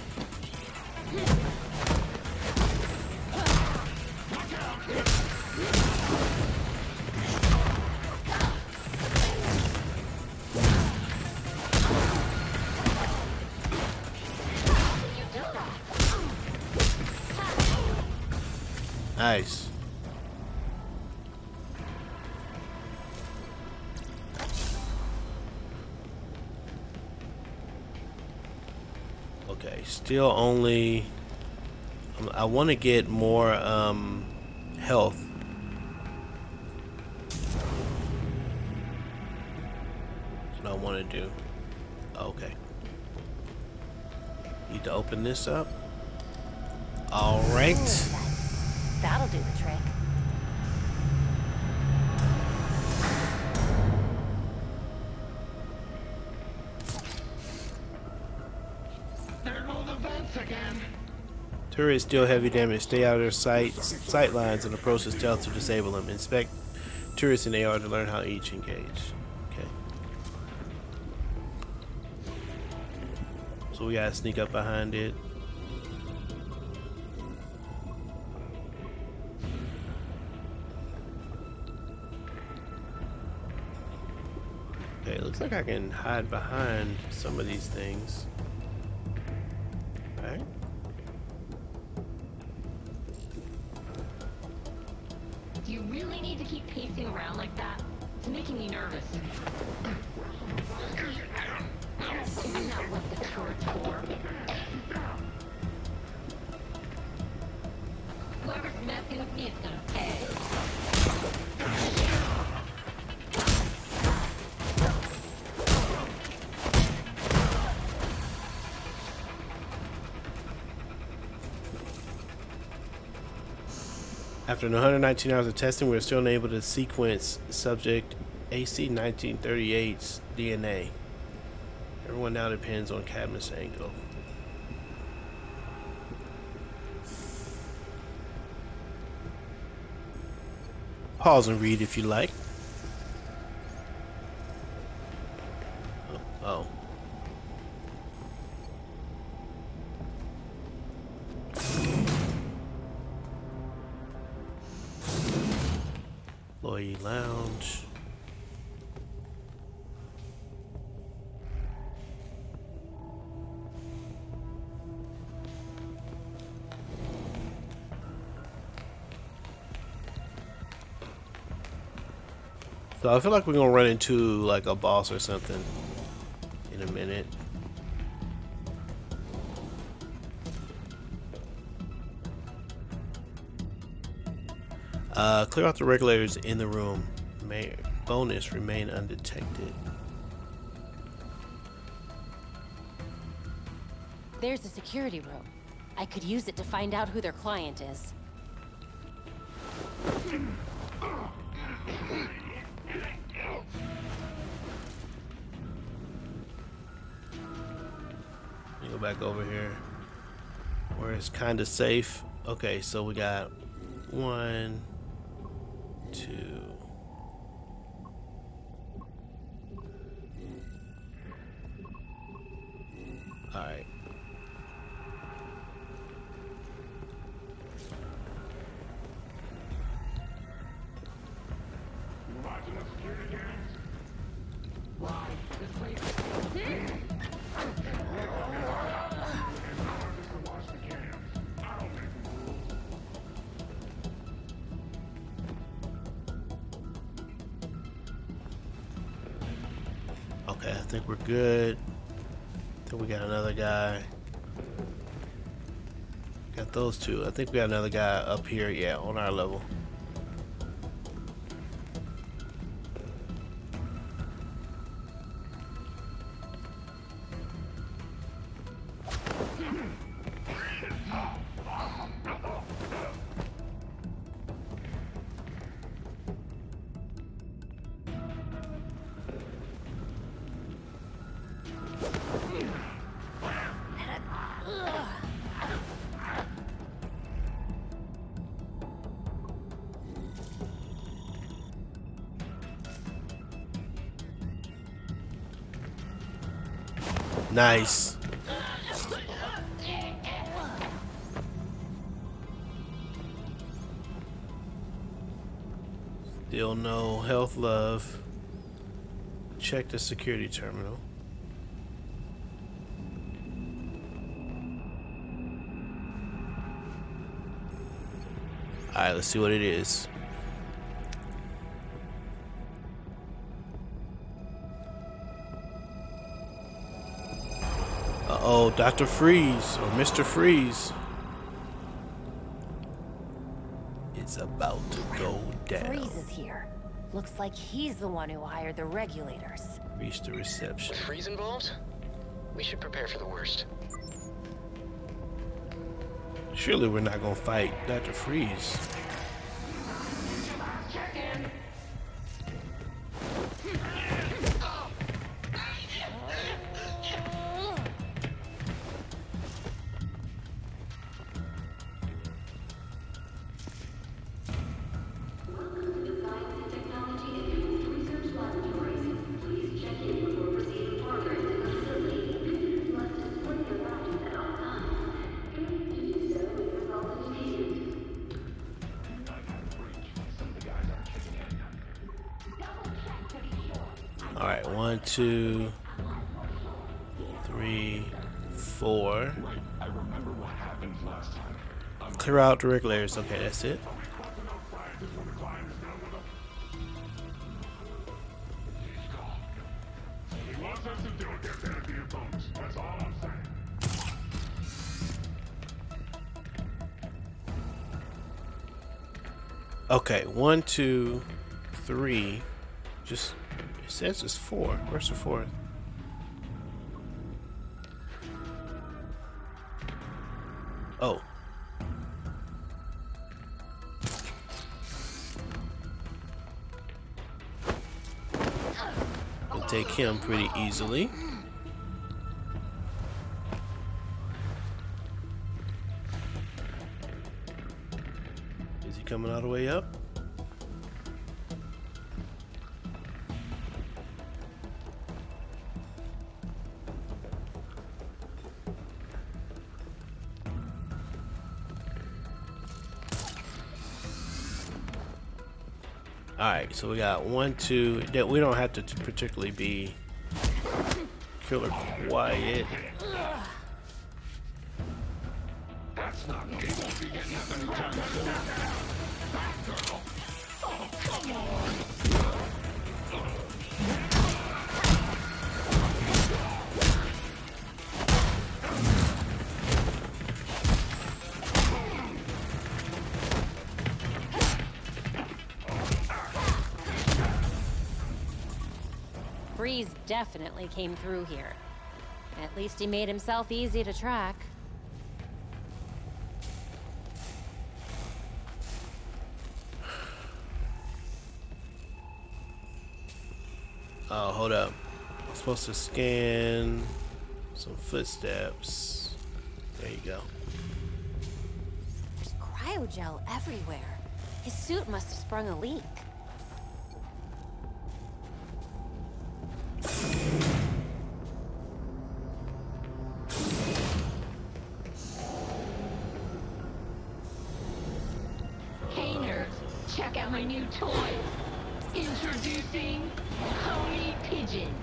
Nice. Okay, still only I want to get more health. That's what I want to do. Okay. Need to open this up. All right. That'll do the trick. Turret still heavy damage. Stay out of their sight lines and approach the stealth to disable them. Inspect turrets in AR to learn how each engage. Okay. So we gotta sneak up behind it. Okay, looks like I can hide behind some of these things. Alright. Do you really need to keep pacing around like that? It's making me nervous. I'm not what the turret's for. Whoever's messing with me is gonna pay. After 119 hours of testing, we're still unable to sequence subject AC-1938's DNA. Everyone now depends on Cadmus' angle. Pause and read if you like. Oh. Employee lounge. So I feel like we're gonna run into like a boss or something in a minute. Clear out the regulators in the room. Bonus, remain undetected. There's a security room. I could use it to find out who their client is. You go back over here where it's kind of safe. Okay, so we got one. Two. All right. Okay, I think we're good. I think we got another guy. Got those two. I think we got another guy up here. Yeah, on our level. Nice. Still no health, love. Check the security terminal. Alright, let's see what it is. Oh, Dr. Freeze or Mr. Freeze. It's about to go down. Freeze is here. Looks like he's the one who hired the regulators. Reach the reception. Freeze involved? We should prepare for the worst. Surely we're not gonna fight Dr. Freeze. Alright, 1, 2, 3, 4. I remember what happened last time. Clear out the regulators. Okay, that's it. Okay, 1, 2, 3. Just. It says it's 4. Where's the 4th? Oh. We'll take him pretty easily. Is he coming all the way up? Alright, so we got 1, 2. We don't have to particularly be killer quiet. That's not going to be anything time soon. Batgirl. Oh, come on. Freeze definitely came through here. At least he made himself easy to track. Oh, hold up. I'm supposed to scan some footsteps. There you go. There's cryogel everywhere. His suit must have sprung a leak. Hey nerds, check out my new toy. Introducing Honey Pigeon.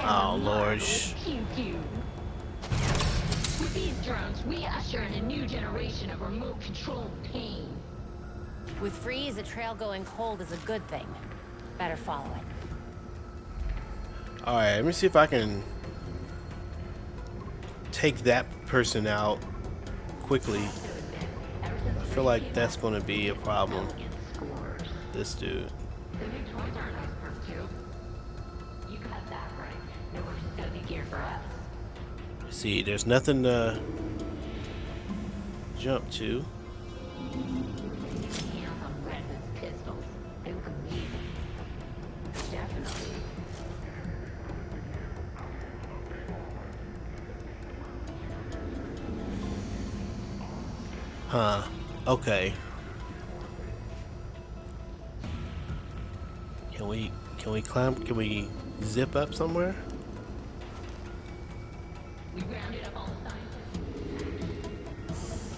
Oh Lord. With these drones, we usher in a new generation of remote controlled pain. With Freeze, a trail going cold is a good thing. Better follow it. Alright, let me see if I can take that person out quickly. I feel like that's gonna be a problem. This dude. The new toys aren't iceberg too. You got that right. No one's gonna be geared for us. See, there's nothing to jump to. Hands on Redman's pistols. They look amazing. Definitely. Huh. Okay. Can we climb? Can we zip up somewhere? We rounded up all the scientists.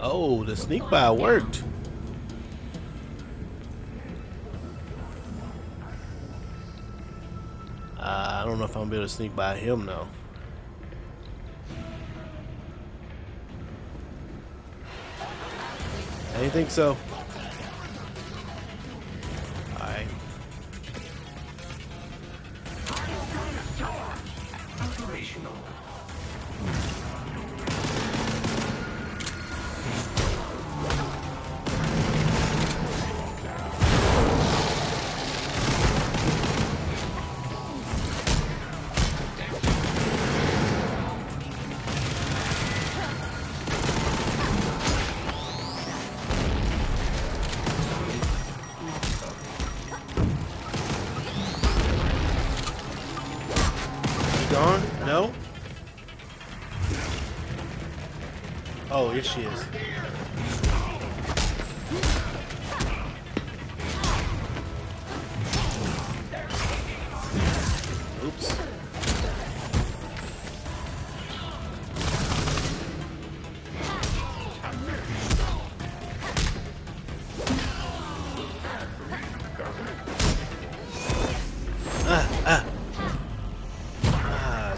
Oh, the sneak by worked. I don't know if I'm gonna be able to sneak by him though. I didn't think so. Alright. Oh, here she is. Oops.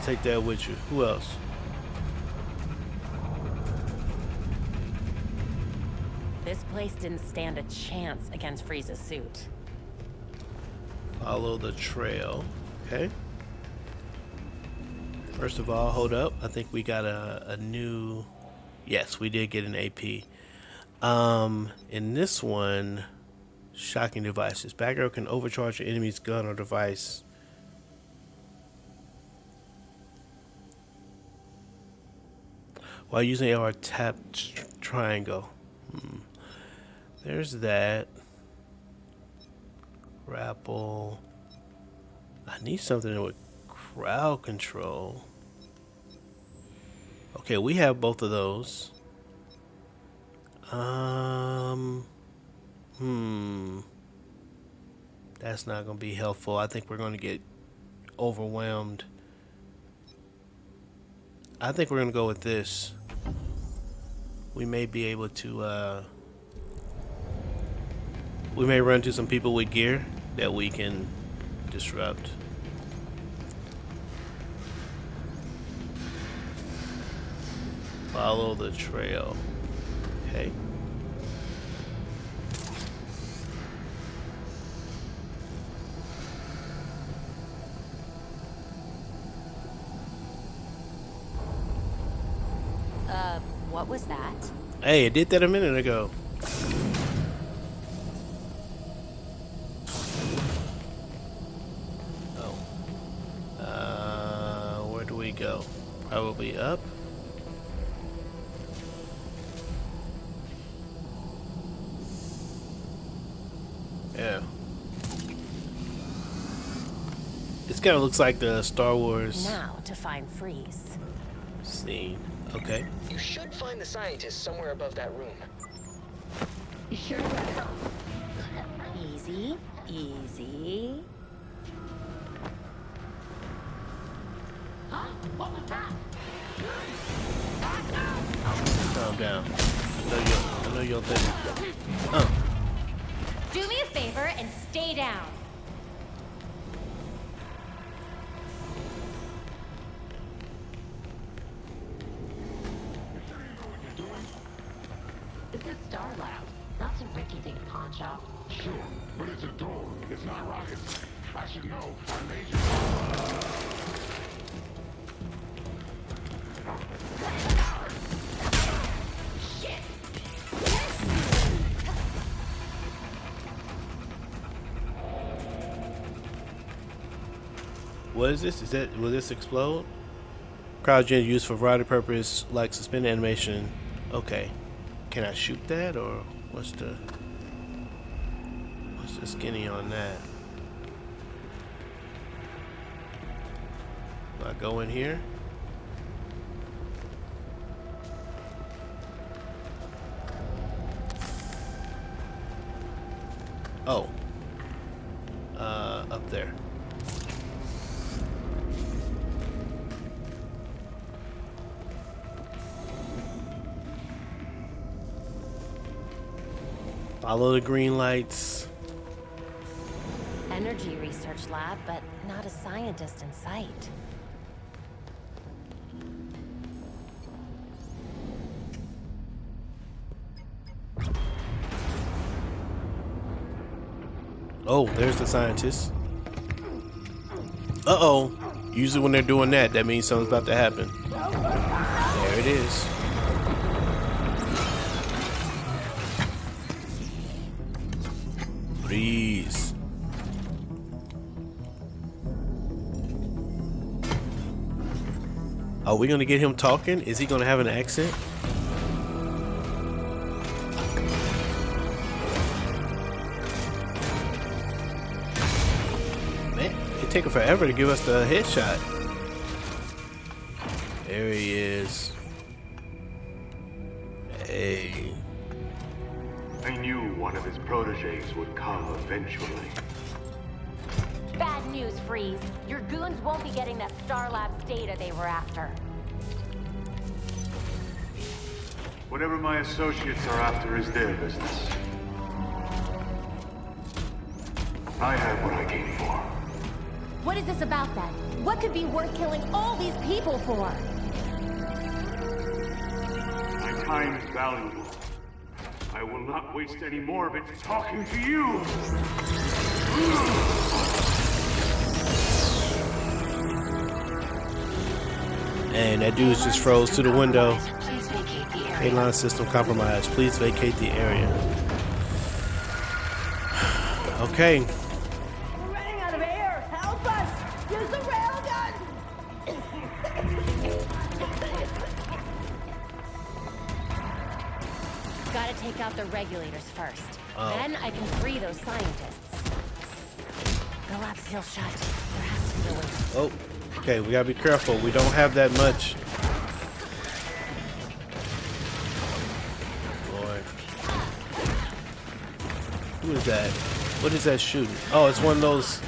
Take that with you. Who else? This place didn't stand a chance against Freeze's suit. Follow the trail. Okay. First of all, hold up. I think we got a new... Yes, we did get an AP. In this one, shocking devices. Batgirl can overcharge your enemy's gun or device. While using our tap triangle. There's that. Grapple. I need something with crowd control. Okay, we have both of those. That's not going to be helpful. I think we're going to get overwhelmed. I think we're going to go with this. We may be able to, we may run into some people with gear that we can disrupt. Follow the trail. Okay. What was that? Hey, it did that a minute ago. Oh. Where do we go? Probably up. Yeah. This kind of looks like the Star Wars. Now to find Freeze. Scene. Okay. You should find the scientist somewhere above that room. Sure. Easy, easy. Huh? What was that? Calm down. I know you'll think. Oh. Do me a favor and stay down. Is this Star Labs? That's a rinky-dink pawn shop. Sure, but it's a door. It's not rockets. I should know. I made you. What is this? Is that, will this explode? Cryogen used for a variety of purposes like suspended animation. Okay. Can I shoot that, or what's the skinny on that? Do I go in here? Oh. Up there. Follow the green lights. Energy research lab, but not a scientist in sight. Oh, there's the scientist. Uh-oh. Usually when they're doing that, that means something's about to happen. There it is. Please. Are we gonna get him talking? Is he gonna have an accent? Man, it takes forever to give us the headshot. There he is. Hey. I knew one of his protégés would come eventually. Bad news, Freeze. Your goons won't be getting that Star Labs data they were after. Whatever my associates are after is their business. I have what I came for. What is this about that? What could be worth killing all these people for? My time is valuable. I will not waste any more of it talking to you! And that dude's just froze to the window. Mainline system compromised. Please vacate the area. Okay. We're running out of air. Help us! Use the railgun! Gotta take out the regulators first. Oh. Then I can free those scientists. The lab's still shut. There has to be a way. Oh, okay. We gotta be careful. We don't have that much. Boy, who is that? What is that shooting? Oh, it's one of those.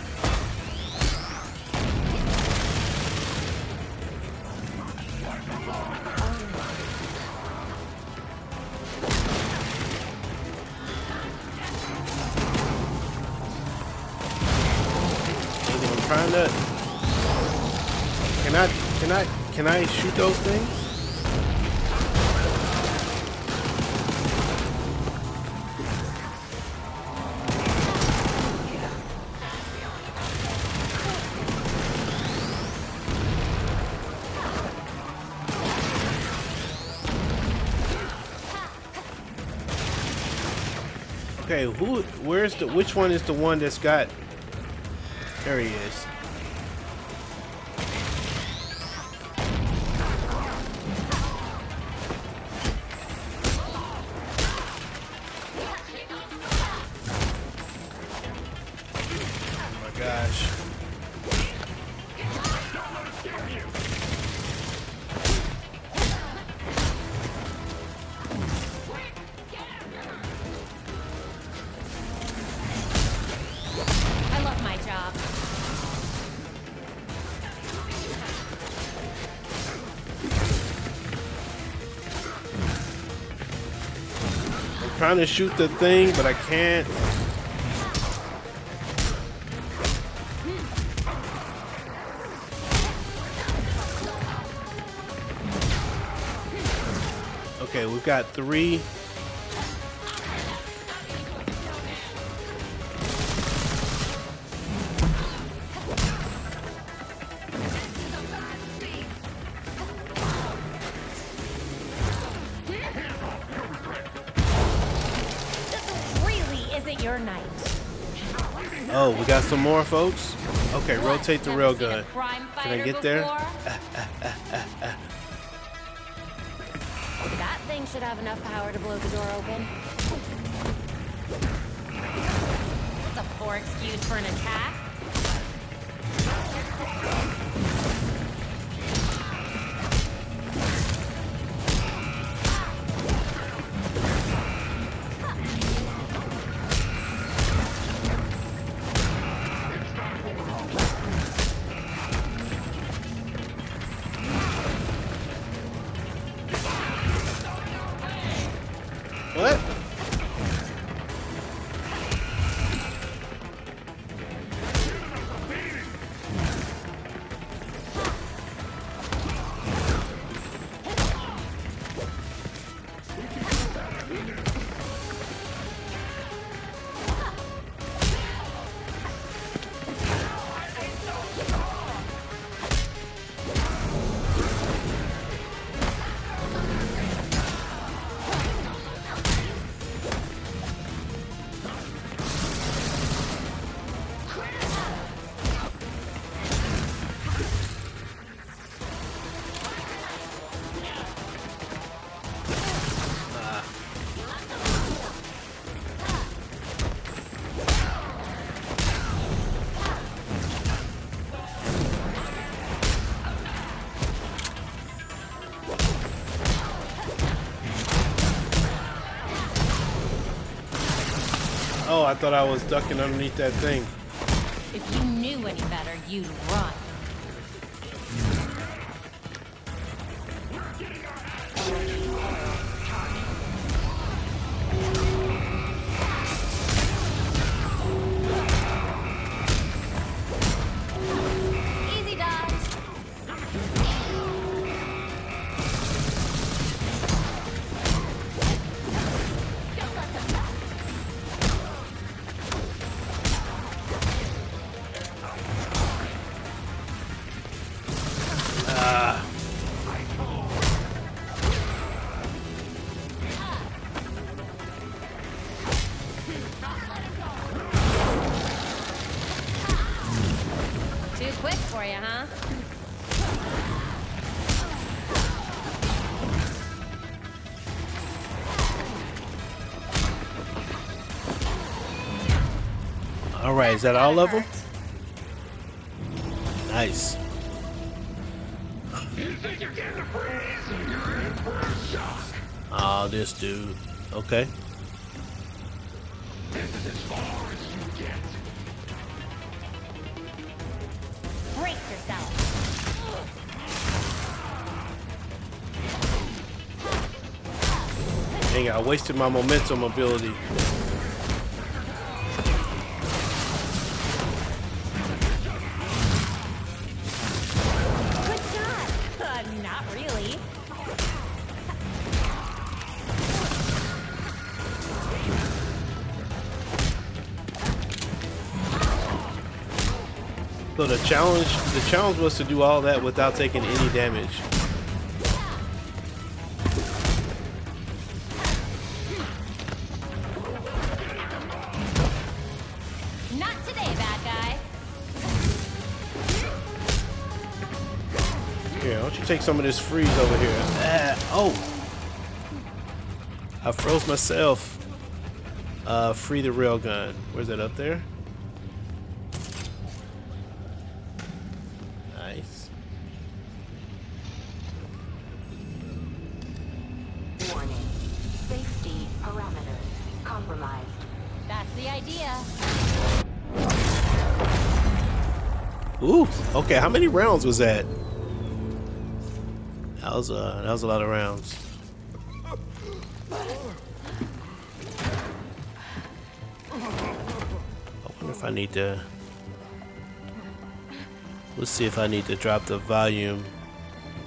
I'm trying to. Can I shoot those things? Okay, which one is the one that's got? There he is. Oh my gosh. Trying to shoot the thing, but I can't. Okay, we've got three. Oh, we got some more, folks. Okay, rotate the railgun. Can I get there? That thing should have enough power to blow the door open. That's a poor excuse for an attack. What? Oh, I thought I was ducking underneath that thing. If you knew any better, you'd run. Too quick for you, huh? All right, is that all of them? Nice. You think you're getting a freeze? You're in for a shock. Oh, this dude. Okay. This is as far as you get. Brace yourself. Dang it, I wasted my momentum ability. So the challenge was to do all that without taking any damage. Not today, bad guy. Here, why don't you take some of this freeze over here? Ah, oh, I froze myself. Free the railgun. Where's that up there? Okay, how many rounds was that? That was a lot of rounds. I wonder if I need to. Let's see if I need to drop the volume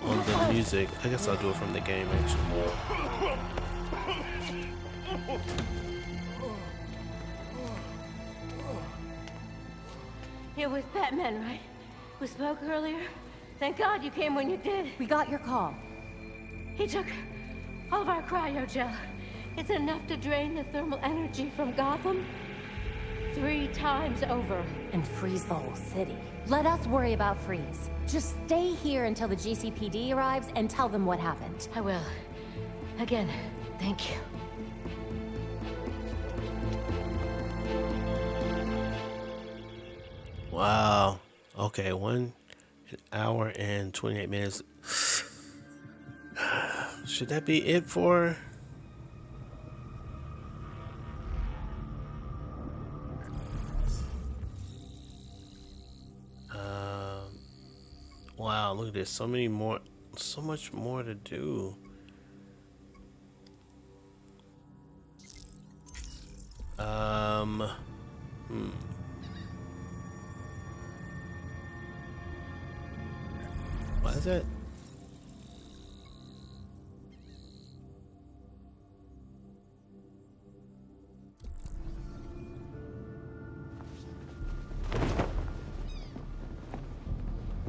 on the music. I guess I'll do it from the game actually. It was Batman, right? We spoke earlier. Thank God you came when you did. We got your call. He took all of our cryogel. It's enough to drain the thermal energy from Gotham 3 times over. And freeze the whole city. Let us worry about Freeze. Just stay here until the GCPD arrives and tell them what happened. I will. Again, thank you. Wow. Okay, 1 hour and 28 minutes. Should that be it for? Wow, look at this. So much more to do. What is it?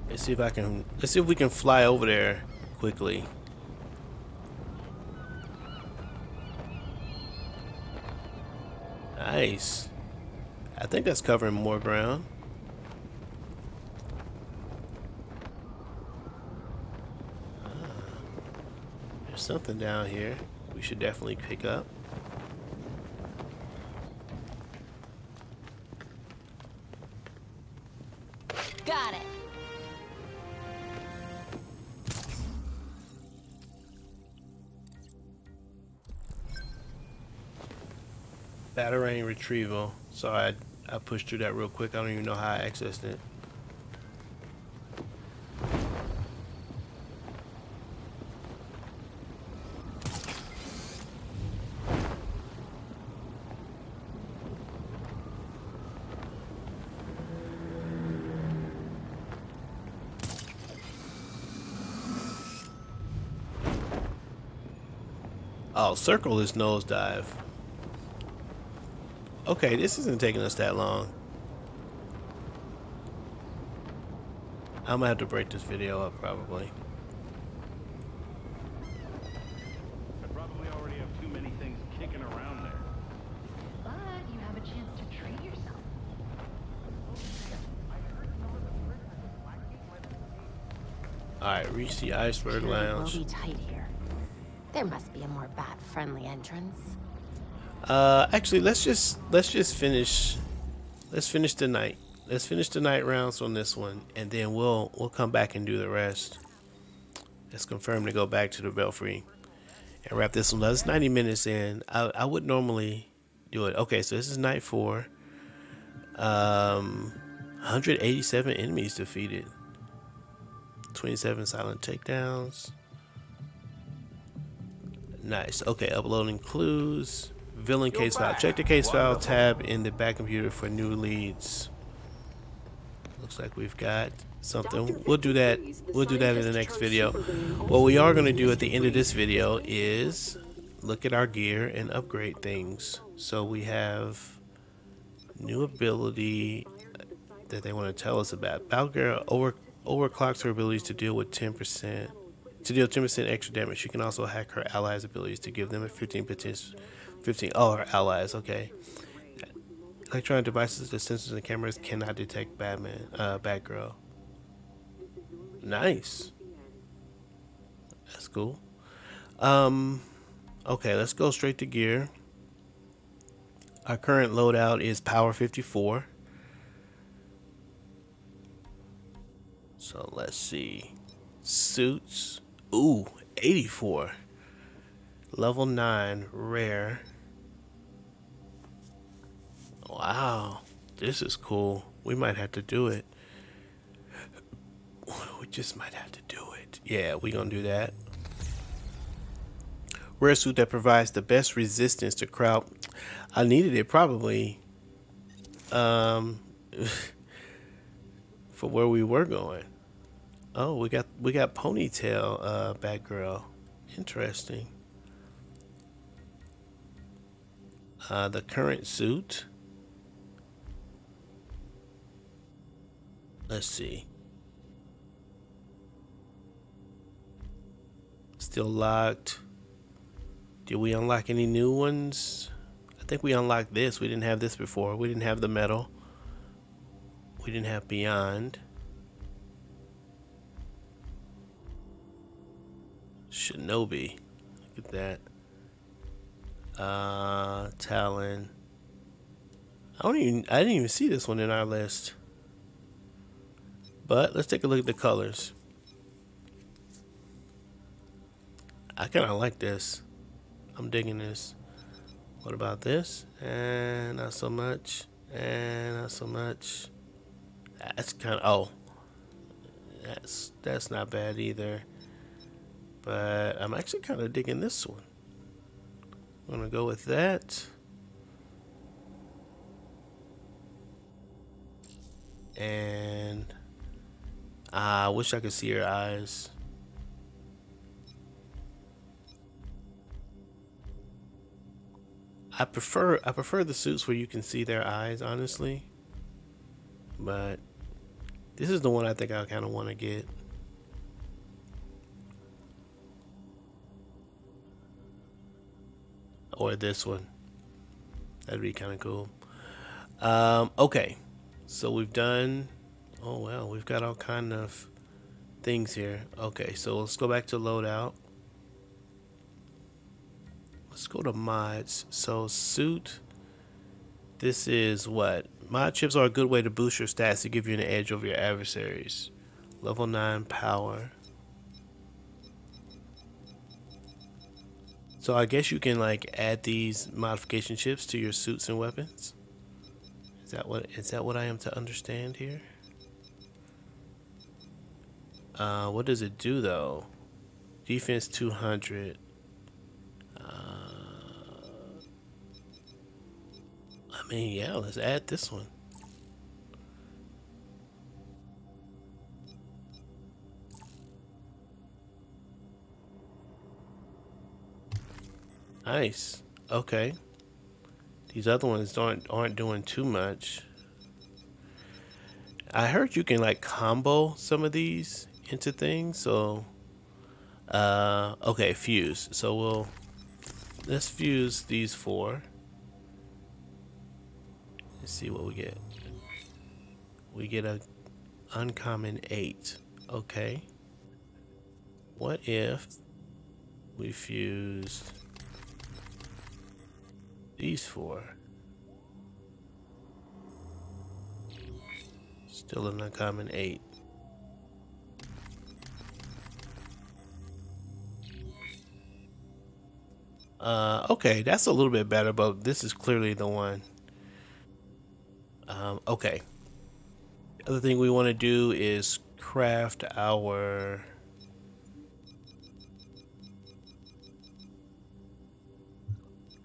Let's see if I can. Let's see if we can fly over there quickly. Nice. I think that's covering more ground. Something down here we should definitely pick up. Got it. Batarang retrieval. Sorry, I pushed through that real quick. I don't even know how I accessed it. Oh, circle is nosedive. Okay, this isn't taking us that long. I'm gonna have to break this video up probably. I probably already have too many things kicking around there. But you have a chance to treat yourself. Alright, reach the iceberg lounge. We'll be tight here. There must be a more bat-friendly entrance. Actually, let's finish the night. Let's finish the night rounds on this one, and then we'll come back and do the rest. Let's confirm to go back to the Belfry and wrap this one up. It's 90 minutes in. I would normally do it. Okay, so this is night 4. 187 enemies defeated, 27 silent takedowns. Nice. Okay, uploading clues, villain case file. Check the case file tab in the back computer for new leads. Looks like we've got something. We'll do that in the next video. What we are going to do at the end of this video is look at our gear and upgrade things. So we have new ability that they want to tell us about. Batgirl overclocks her abilities to deal with 10%. To deal 10% extra damage. She can also hack her allies' abilities to give them a 15. Oh, her allies. Okay. Electronic devices, the sensors and cameras cannot detect Batman. Batgirl. Nice. That's cool. Okay, let's go straight to gear. Our current loadout is Power 54. So let's see. Suits. Ooh, 84. Level 9, rare. Wow, this is cool. We might have to do it. We just might have to do it. Yeah, we're gonna do that. Rare suit that provides the best resistance to crowd. I needed it probably for where we were going. Oh, we got ponytail Batgirl. Interesting. The current suit. Let's see. Still locked. Did we unlock any new ones? I think we unlocked this. We didn't have this before. We didn't have the metal. We didn't have beyond. Shinobi, look at that. Talon. I didn't even see this one in our list. But let's take a look at the colors. I kind of like this. I'm digging this. What about this? And not so much. And not so much. That's kind of, oh, that's not bad either. But I'm actually kind of digging this one. I'm going to go with that. And I wish I could see her eyes. I prefer the suits where you can see their eyes, honestly. But this is the one I think I kind of want to get. Or this one. That'd be kind of cool. Okay, so we've done. Oh wow, we've got all kind of things here. Okay, so let's go back to loadout. Let's go to mods. So suit. This is what? Mod chips are a good way to boost your stats to give you an edge over your adversaries. Level 9 power. So I guess you can like add these modification chips to your suits and weapons. Is that what I am to understand here? What does it do though? Defense 200. I mean, yeah, let's add this one. Nice. Okay. These other ones aren't doing too much. I heard you can like combo some of these into things. So, okay, fuse. So let's fuse these four. Let's see what we get. We get a uncommon 8. Okay. What if we fused these four? Still an uncommon 8. Okay, that's a little bit better, but this is clearly the one. Okay. The other thing we want to do is craft our...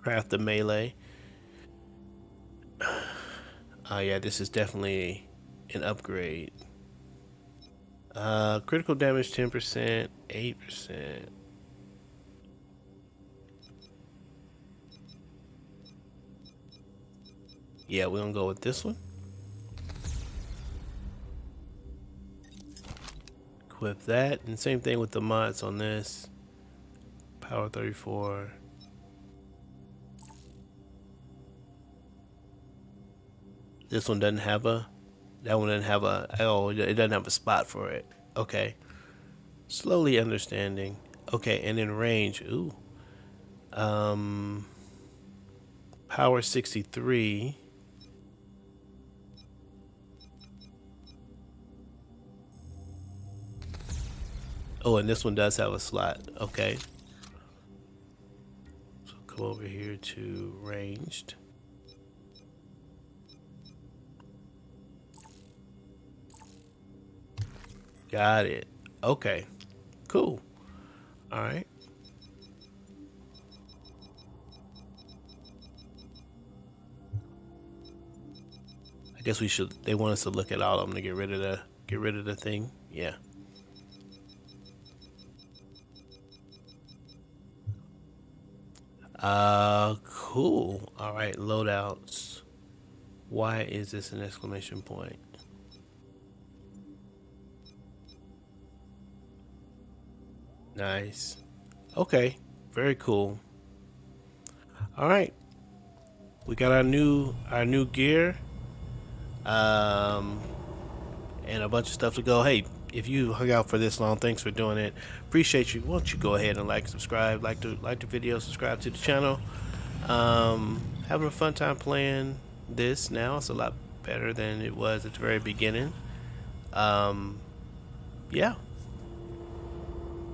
craft the melee. Yeah, this is definitely an upgrade. Critical damage 10%, 8%. Yeah, we're gonna go with this one. Equip that, and same thing with the mods on this. Power 34. This one doesn't have a, that one doesn't have a, oh, it doesn't have a spot for it. Okay. Slowly understanding. Okay, and in range, ooh. Power 63. Oh, and this one does have a slot. Okay. So come over here to ranged. Got it. Okay. Cool. All right. I guess we should. They want us to look at all of them to get rid of the thing. Yeah. Cool. All right. Loadouts. Why is this an exclamation point? Nice. Okay. Very cool. All right. We got our new gear. And a bunch of stuff to go. Hey, if you hung out for this long, thanks for doing it. Appreciate you. Why don't you go ahead and like, subscribe, like the video, subscribe to the channel. Having a fun time playing this now. It's a lot better than it was at the very beginning. Yeah.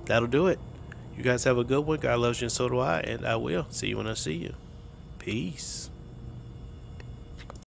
That'll do it. You guys have a good one. God loves you and so do I, and I will. See you when I see you. Peace.